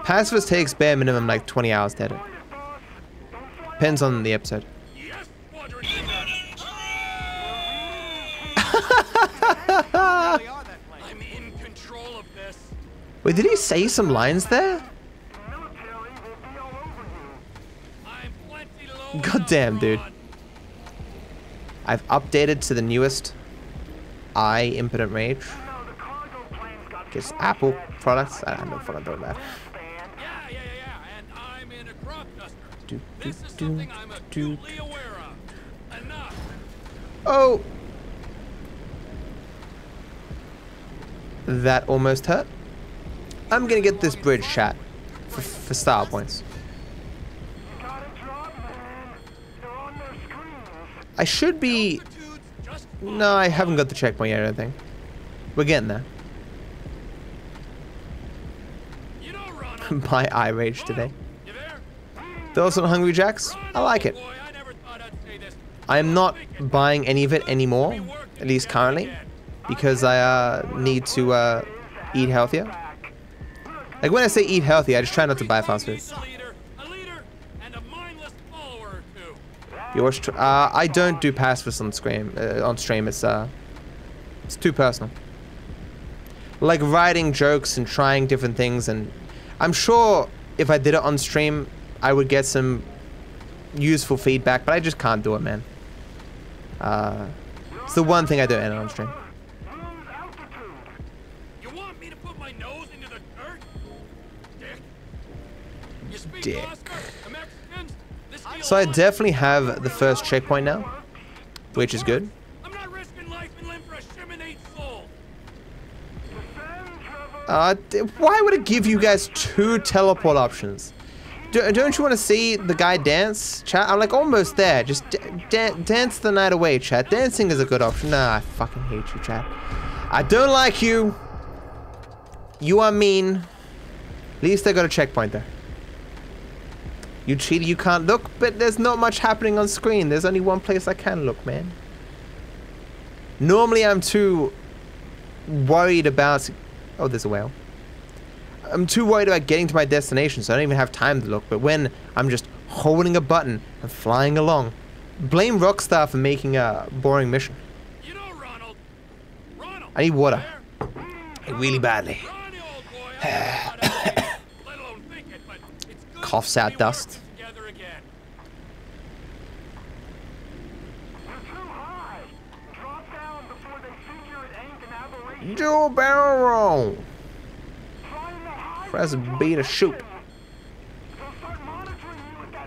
Passfest takes bare minimum like 20 hours to edit. Depends on the episode. I'm in control of this. Wait, did he say some lines there? God damn, dude. I've updated to the newest Impotent Rage. It's Apple products. I don't know if I'm doing that. And I'm in a crop duster. This is something I'm acutely aware of. Enough. Oh. That almost hurt. I'm gonna get this bridge chat for star points. I should be... No, I haven't got the checkpoint yet, I don't think. We're getting there. My eye rage today. Those on Hungry Jacks? I like it. I am not buying any of it anymore, at least currently. Because I need to eat healthier. Like when I say eat healthy, I just try not to buy fast food. Yours, I don't do Passfest on stream. It's too personal. Like writing jokes and trying different things, and I'm sure if I did it on stream, I would get some useful feedback. But I just can't do it, man. It's the one thing I don't edit on stream. Dick. So I definitely have the first checkpoint now, which is good. Why would it give you guys two teleport options? Don't you want to see the guy dance, chat? I'm like almost there. Just dance the night away, chat. Dancing is a good option. Nah, I fucking hate you, chat. I don't like you. You are mean. At least I got a checkpoint there. You cheated, you can't look, but there's not much happening on screen. There's only one place I can look, man. Normally I'm too worried about Oh, there's a whale. I'm too worried about getting to my destination, so I don't even have time to look, but when I'm just holding a button and flying along. Blame Rockstar for making a boring mission. You know, Ronald, I need water. Really badly. Coughs out dust. Dual barrel roll. Press B to shoot.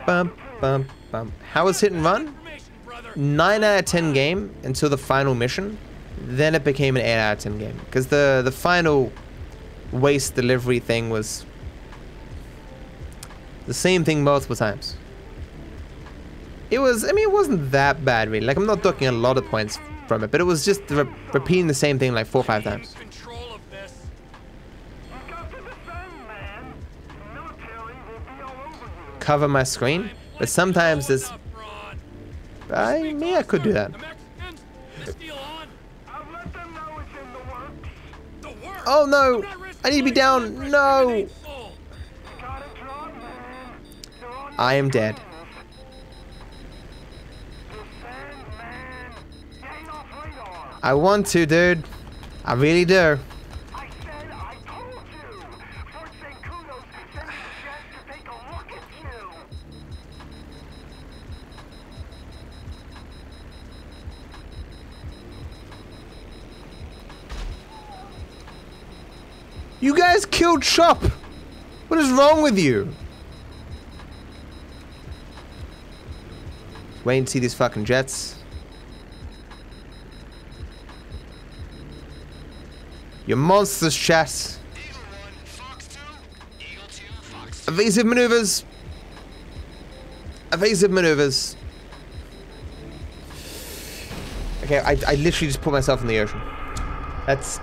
Bump, bump, bump. How was hit and run? 9 out of 10 game until the final mission. Then it became an 8 out of 10 game. Because the final waste delivery thing was the same thing multiple times. It was, I mean, it wasn't that bad really. Like, I'm not talking a lot of points from it, but it was just repeating the same thing like 4 or 5 times. Cover my screen, but sometimes there's... I mean, I could do that. Oh no! I need to be down! No! I am dead. I want to, dude. I really do. You guys killed Chop! What is wrong with you? Wait and see these fucking jets. You're monsters, chess. Evasive maneuvers. Evasive maneuvers. Okay, I literally just put myself in the ocean. That's...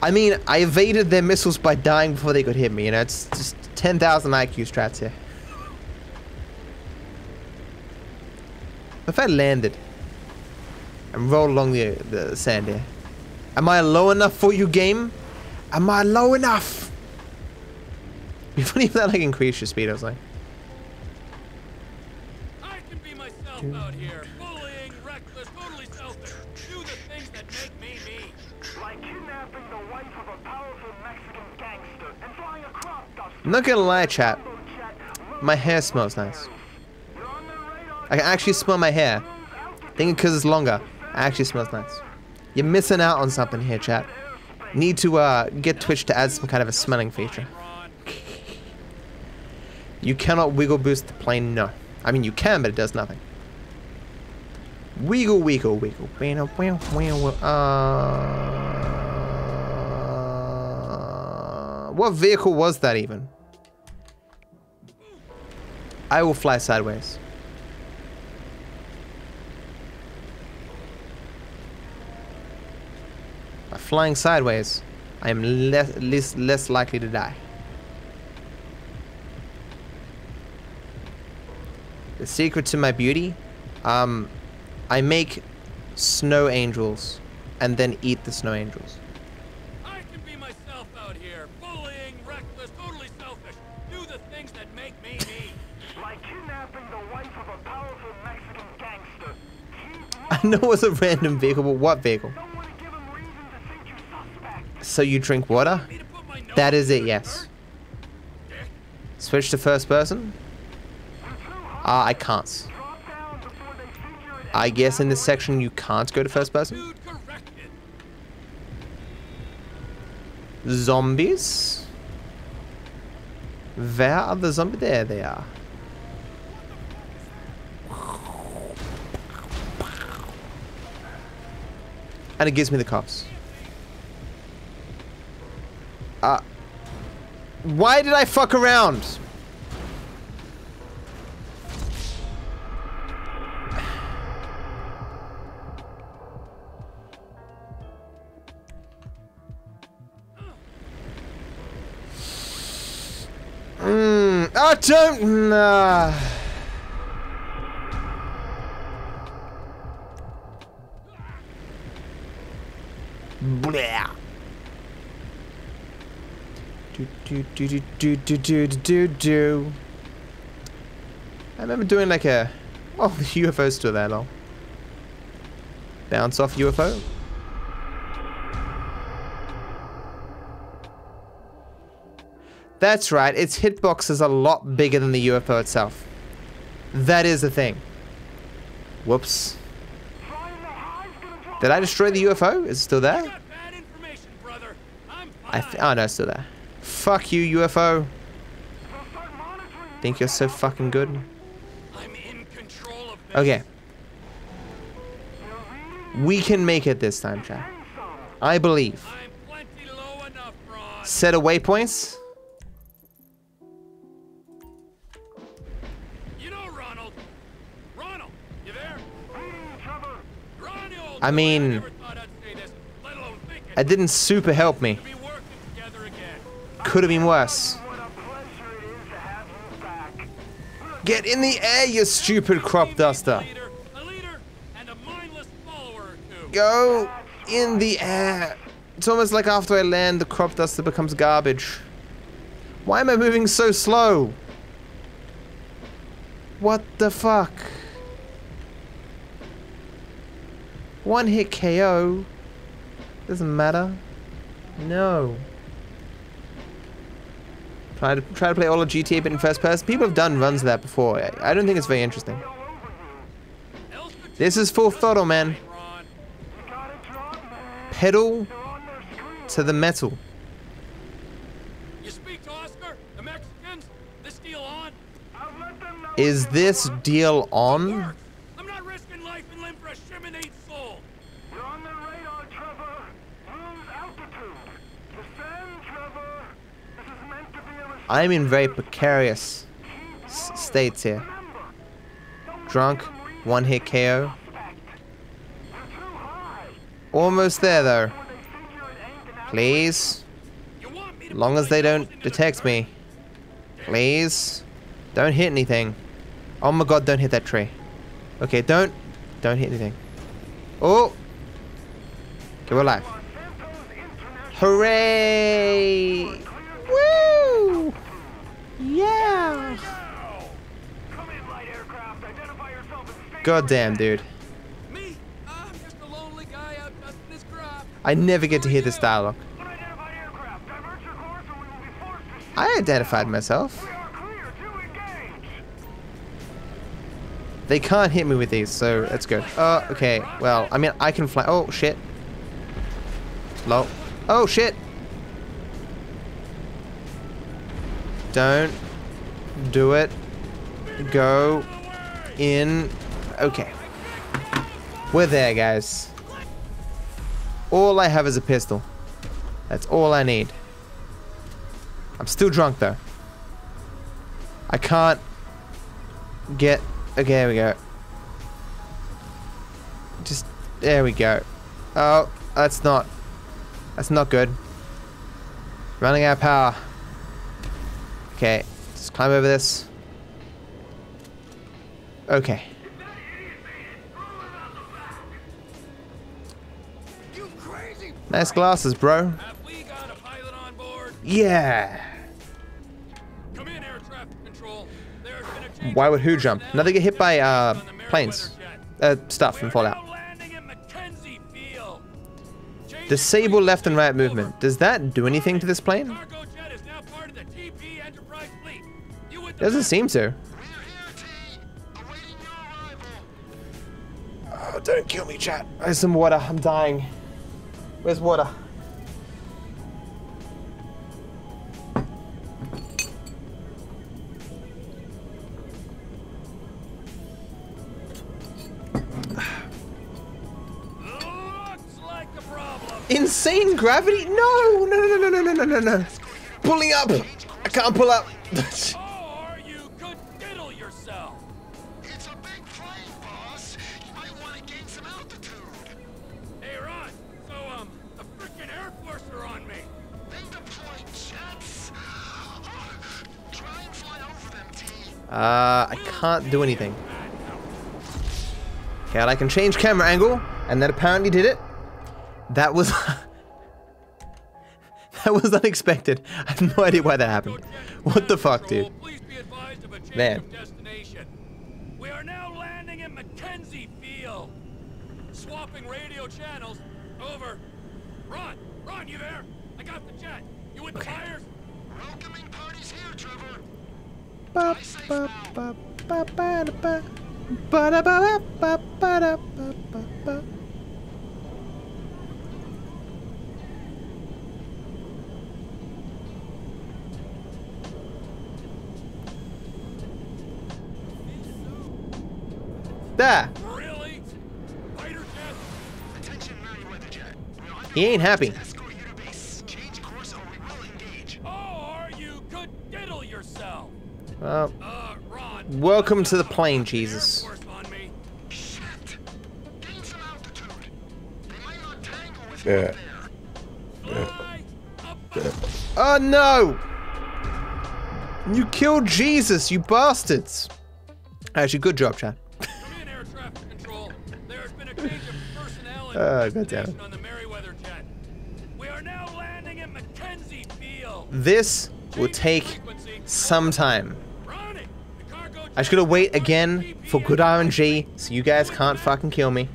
I mean, I evaded their missiles by dying before they could hit me, you know, it's just 10,000 IQ strats here. If I landed and rolled along the sand here, am I low enough for you, game? Am I low enough? It'd be funny if that, like, increased your speed, I was like. I can be myself out here, bullying, reckless, totally selfish, do the things that make me me. Like kidnapping the wife of a powerful Mexican gangster and flying a crop duster. I'm not gonna lie, chat. My hair smells nice. I can actually smell my hair. I think because it's longer. It actually smells nice. You're missing out on something here, chat. Need to get Twitch to add some kind of a smelling feature. You cannot wiggle boost the plane, no. I mean, you can, but it does nothing. Wiggle, wiggle, wiggle. What vehicle was that even? I will fly sideways. By flying sideways, I am less likely to die. The secret to my beauty? I make snow angels and then eat the snow angels. I can be myself out here, bullying, reckless, totally selfish, do the things that make me me. Like kidnapping the wife of a powerful Mexican gangster. I know it was a random vehicle, but what vehicle? So you drink water? That is it, yes. Switch to first person? Ah, I can't. I guess in this section you can't go to first person. Zombies? Where are the zombies? There they are. And it gives me the cops. Why did I fuck around? I don't know. Blah. Do. I remember doing like a... Oh, the UFO's still there, lol. Bounce off UFO. That's right, its hitbox is a lot bigger than the UFO itself. That is the thing. Whoops. Did I destroy the UFO? Is it still there? Oh no, it's still there. Fuck you, UFO. Think you're so fucking good? Okay. We can make it this time, chat. I believe. Set of waypoints. I mean, it didn't super help me. Could have been worse. Get in the air, you stupid crop duster. Go in the air. It's almost like after I land, the crop duster becomes garbage. Why am I moving so slow? What the fuck? One hit KO. Doesn't matter. No. Try to play all of GTA but in first person. People have done runs of that before. I don't think it's very interesting. This is full throttle, man. Pedal to the metal. Is this deal on? I'm in very precarious states here. Drunk, one hit KO. Almost there though. Please. Long as they don't detect me. Please. Don't hit anything. Oh my god, don't hit that tree. Okay, don't hit anything. Oh! Okay, we're alive. Hooray! Woo! Yeah! Goddamn, dude. I never get to hear this dialogue. I identified myself. They can't hit me with these, so let's go. Oh, okay. Well, I mean, I can fly. Oh, shit. Lol. Oh, shit. Don't do it. Go in. Okay. We're there, guys. All I have is a pistol. That's all I need. I'm still drunk, though. I can't get... Okay, there we go. Just... There we go. Oh, that's not... That's not good. Running out of power. Okay, just climb over this. Okay. Nice glasses, bro. Have we got a pilot on board? Yeah. Come in, air traffic control. There's been a change. Why would who jump? Now they get hit by planes, stuff and fall out. Disable left and right movement. Does that do anything to this plane? Doesn't seem to. Oh, don't kill me, chat. There's some water. I'm dying. Where's water? Looks like the problem. Insane gravity? No. Pulling up. I can't pull up. I can't do anything. Okay, well, I can change camera angle, and that apparently did it. That was That was unexpected. I have no idea why that happened. What the fuck, dude? Man. We are now landing in Mackenzie Field. Swapping radio channels. Over. Ron! Ron, you there? I got the jet. You with the tires? Welcoming parties here, Trevor. Ba ba ba ba ba ba ba ba ba ba ba. There. Really? Attention, Merryweather jet. He ain't happy. Escort you to base. Change course or we will engage. Oh, are you good diddle yourself? Well, Ron, welcome to the plane, Jesus. Shit. Gain some altitude. They might not tangle with you up there. Oh no! You killed Jesus, you bastards! Actually, good job, chat. Oh, goddamn. We are now landing in Mackenzie Field. This will take some time. I should have waited again for good RNG so you guys can't fucking kill me.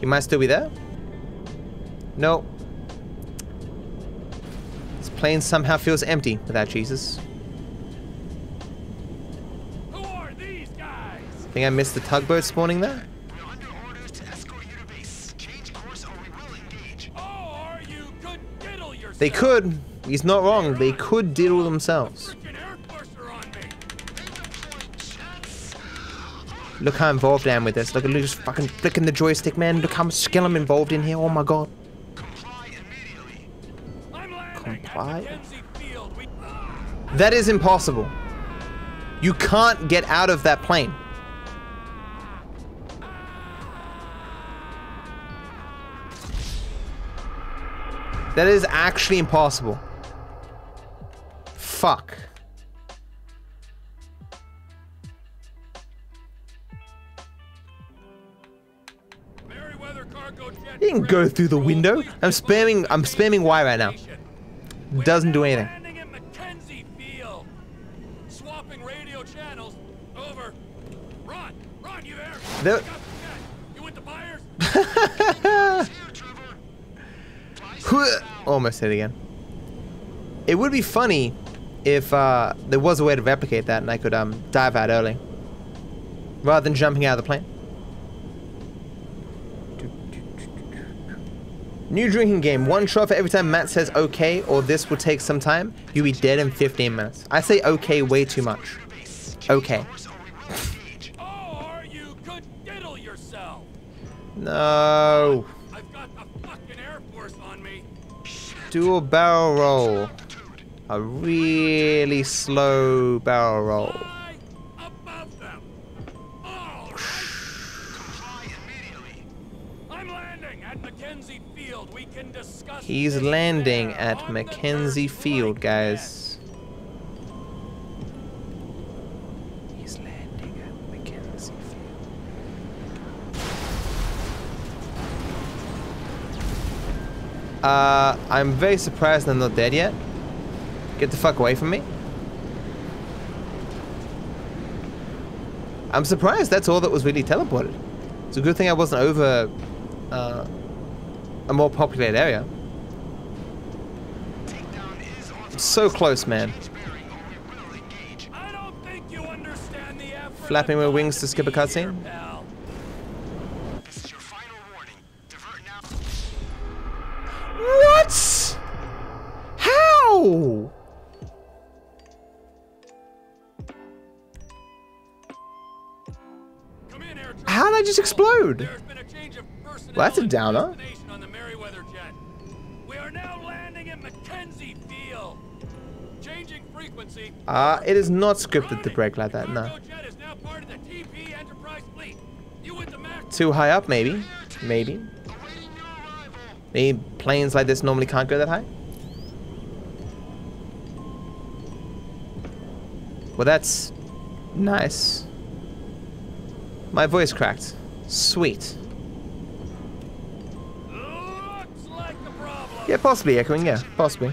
You might still be there? No. This plane somehow feels empty without Jesus. I think I missed the tugboat spawning there. We're under orders to escort you to base. Change course or we will engage. Oh, are you good diddle yourself? They could. He's not wrong. They could diddle themselves. Look how involved I am with this. Look at me just fucking flicking the joystick, man. Look how much skill I'm involved in here. Oh my god. Comply immediately. Comply? That is impossible. You can't get out of that plane. That is actually impossible. Fuck. You can go through the window. I'm spamming Y right now. Doesn't do anything. Almost hit it again. It would be funny if there was a way to replicate that and I could dive out early rather than jumping out of the plane. New drinking game. One shot for every time Matt says okay or this will take some time. You'll be dead in 15 minutes. I say okay way too much. Okay. No. Do a barrel roll. A really slow barrel roll. He's landing at Mackenzie Field, guys. He's landing at Mackenzie Field. I'm very surprised I'm not dead yet. Get the fuck away from me. I'm surprised that's all that was really teleported. It's a good thing I wasn't over a more populated area. So close, man. Flapping my wings to skip a cutscene. What? How? How did I just explode? Well, that's a downer. It is not scripted to break like that, no. Too high up, maybe. Maybe. Maybe planes like this normally can't go that high. Well, that's nice. My voice cracked. Sweet. Look Yeah, possibly echoing, yeah, possibly.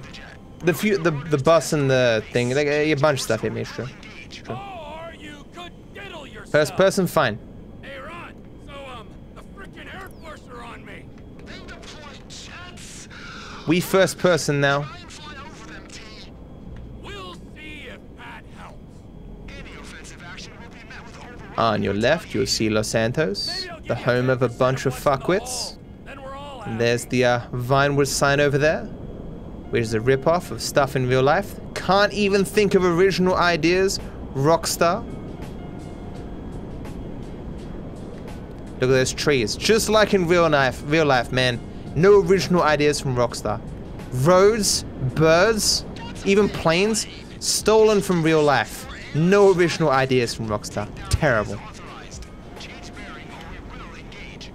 The bus and the thing, like a bunch of stuff hit me, it's true. First person, fine. Hey Ron, so the frickin' Air Force are on me. They deploy jets. We first person now. We'll see if that helps. Any offensive action will be met with override. On your left, you'll see Los Santos, the home of a bunch of fuckwits. And there's the Vinewood sign over there, which is a ripoff of stuff in real life. Can't even think of original ideas, Rockstar. Look at those trees, just like in real life, man. No original ideas from Rockstar. Roads, birds, even planes, stolen from real life. No original ideas from Rockstar. Terrible.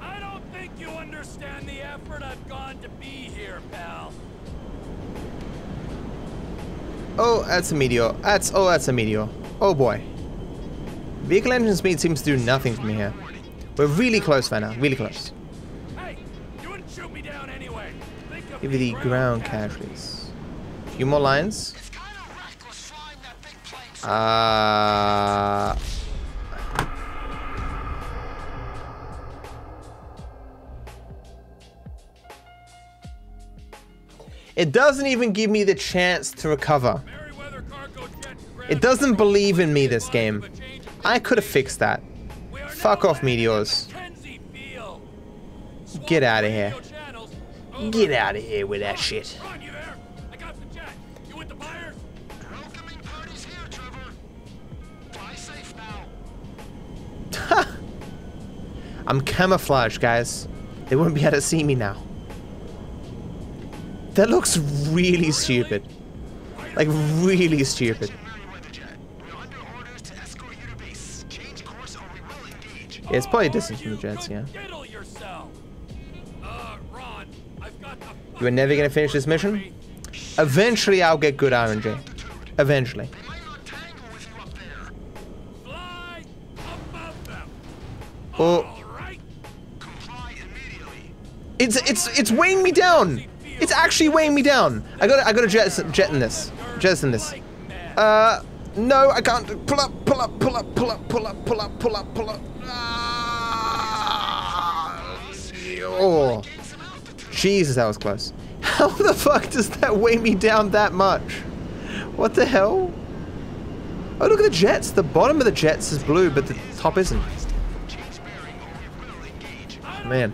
I don't think you understand the effort I've gone to be here, pal. Oh, that's a meteor. That's a meteor. Oh boy. Vehicle engine speed seems to do nothing for me here. We're really close right now, really close. Hey, you wouldn't shoot me down anyway. Give you the ground casualties. A few more lines. It doesn't even give me the chance to recover. It doesn't believe in me, this game. I could have fixed that. Fuck off, meteors. Get out of here. Get out of here with that shit. Ha! I'm camouflaged, guys. They won't be able to see me now. That looks really stupid. Like, really stupid. Yeah, it's probably a distance from the jets, yeah. We're never gonna finish this mission? Eventually I'll get good RNG. Eventually. Oh. It's weighing me down! It's actually weighing me down! I gotta jettison this. No, I can't. Pull up. Oh, Jesus, that was close. How the fuck does that weigh me down that much? What the hell? Oh, look at the jets. The bottom of the jets is blue, but the top isn't. Man.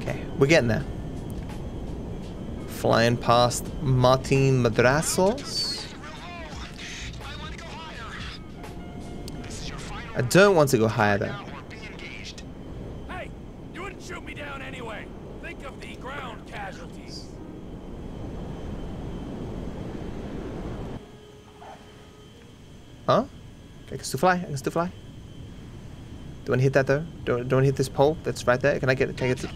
Okay, we're getting there. Flying past Martin Madrazo. I don't want to go higher though. Hey, you wouldn't shoot me down anyway. Think of the ground casualties. Huh? I can still fly. Don't want to hit that though. Don't hit this pole that's right there. Can I get it?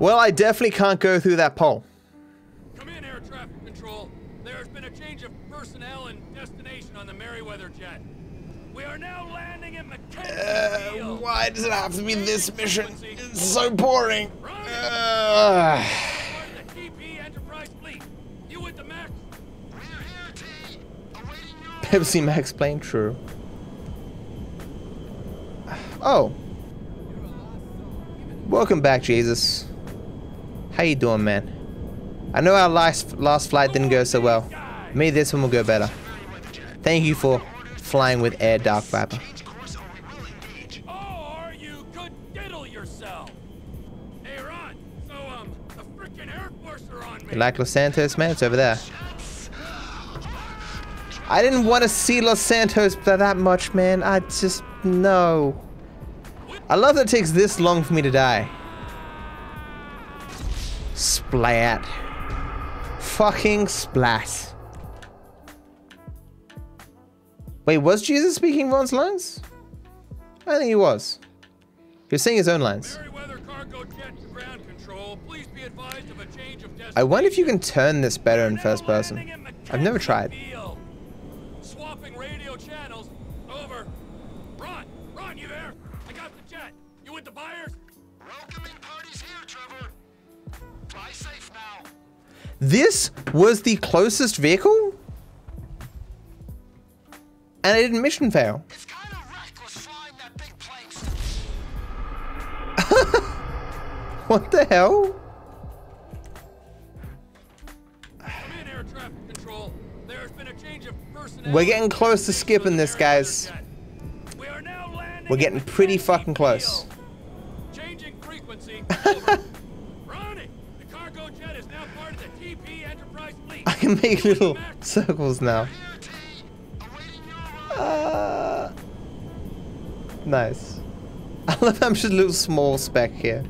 Well, I definitely can't go through that pole. Come in, air traffic control. There's been a change of personnel and destination on the Merryweather jet. We are now landing in Mackenzie Field. Why does it have to be this mission? It's so boring. Pepsi Max plane, true. Oh. Welcome back, Jesus. How you doing, man? I know our last flight didn't go so well. Maybe this one will go better. Thank you for flying with Air Dark Viper. Or you could diddle yourself. Hey Ron, so the frickin' Air Force are on me. You like Los Santos, man? It's over there. I didn't want to see Los Santos that much, man. I just no. I love that it takes this long for me to die. Splat. Fucking splat. Wait, was Jesus speaking Ron's lines? I think he was. He was saying his own lines. I wonder if you can turn this better in first person. I've never tried. This was the closest vehicle? And I didn't mission fail. What the hell? We're getting close to skipping this, guys. We're getting pretty fucking close. Changing frequency. Ronnie, the cargo jet is now part of the TP Enterprise fleet. I can make little circles now. Nice. I love how I'm just a little small speck here.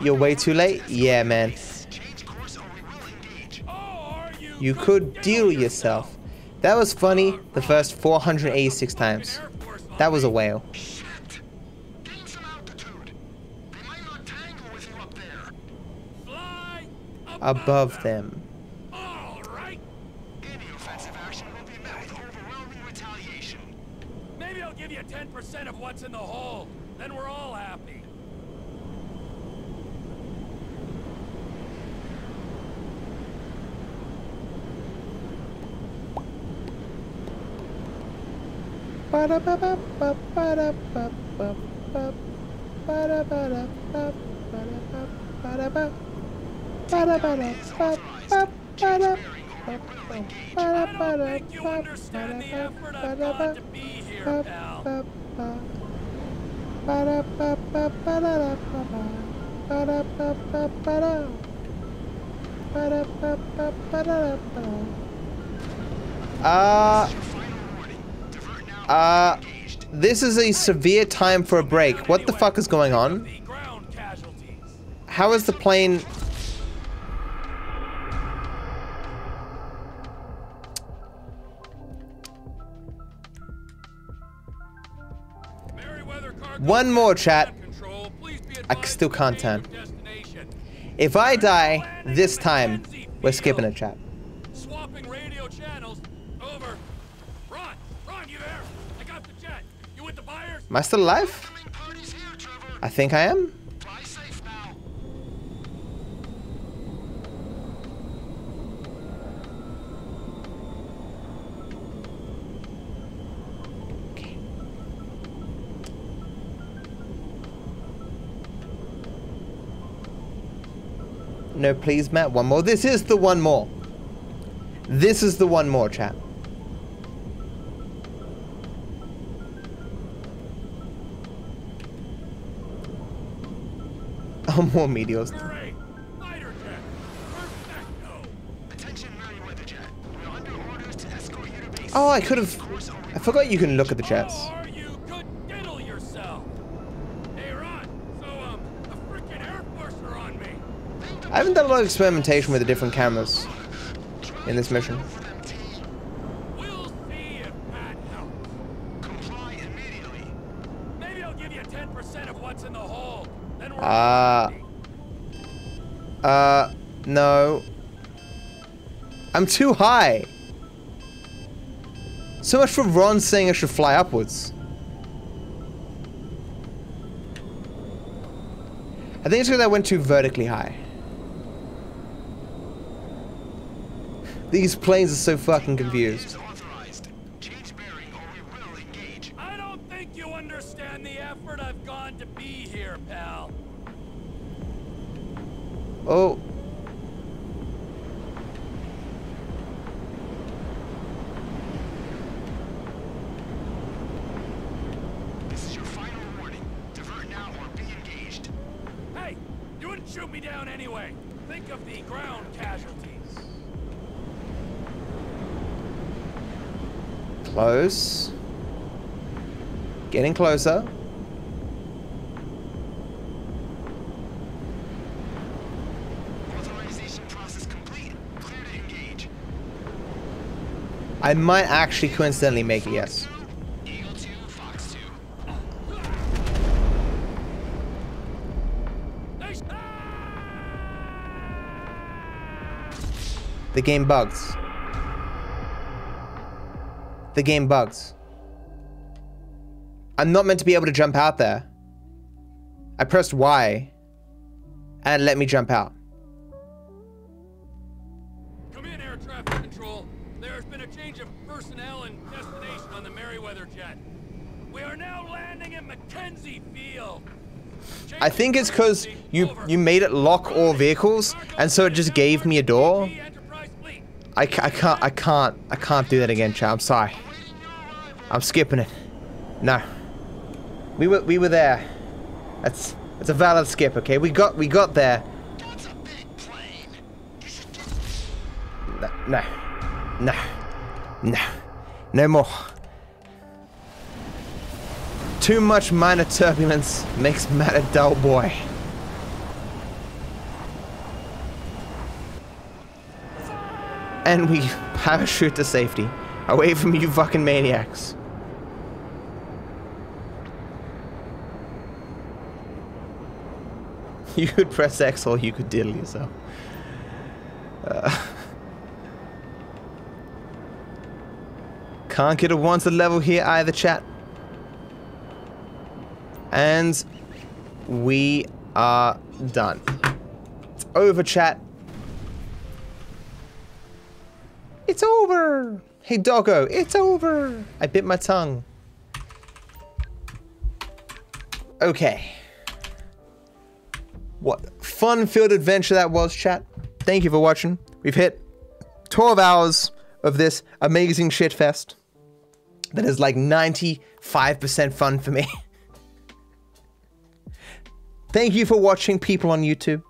You're way too late? Yeah, man. You could deal yourself. That was funny the first 486 times. That was a whale. Above them. Any offensive action will be met with overwhelming retaliation. Maybe I'll give you 10% of what's in the hole. Then we're all happy. This is a severe time for a break. What the fuck is going on? How is the plane? One more, chat. I still can't turn. If I die this time, we're skipping a chat. Am I still alive? I think I am. Okay. No, please, Matt. One more. This is the one more. This is the one more, chat. More meteors. Oh, I could have. I forgot you can look at the chats. I haven't done a lot of experimentation with the different cameras in this mission. No. I'm too high. So much for Ron saying I should fly upwards. I think it's because I went too vertically high. These planes are so fucking confused. I don't think you understand the effort I've gone to be here, pal. Oh. This is your final warning. Divert now or be engaged. Hey, you wouldn't shoot me down anyway. Think of the ground casualties. Close. Getting closer. I might actually coincidentally make it, yes. Eagle 2, Fox 2. The game bugs. The game bugs. I'm not meant to be able to jump out there. I pressed Y and it let me jump out. Come in, air traffic control. There has been a change of personnel and destination on the Merryweather jet. We are now landing in Mackenzie Field. I think it's because you made it lock all vehicles, and so it just gave me a door. I can't do that again, chat. I'm sorry. I'm skipping it. No. We were there. That's a valid skip, okay? We got there. That's a big plane. You should get this. No more. Too much minor turbulence makes Matt a dull boy. And we parachute to safety. Away from you fucking maniacs. You could press X or you could diddle yourself. Can't get a wanted level here either, chat. And we are done. It's over, chat. It's over. Hey, doggo, it's over. I bit my tongue. Okay. What fun field adventure that was, chat. Thank you for watching. We've hit 12 hours of this amazing shit fest. That is like 95% fun for me. Thank you for watching, people on YouTube.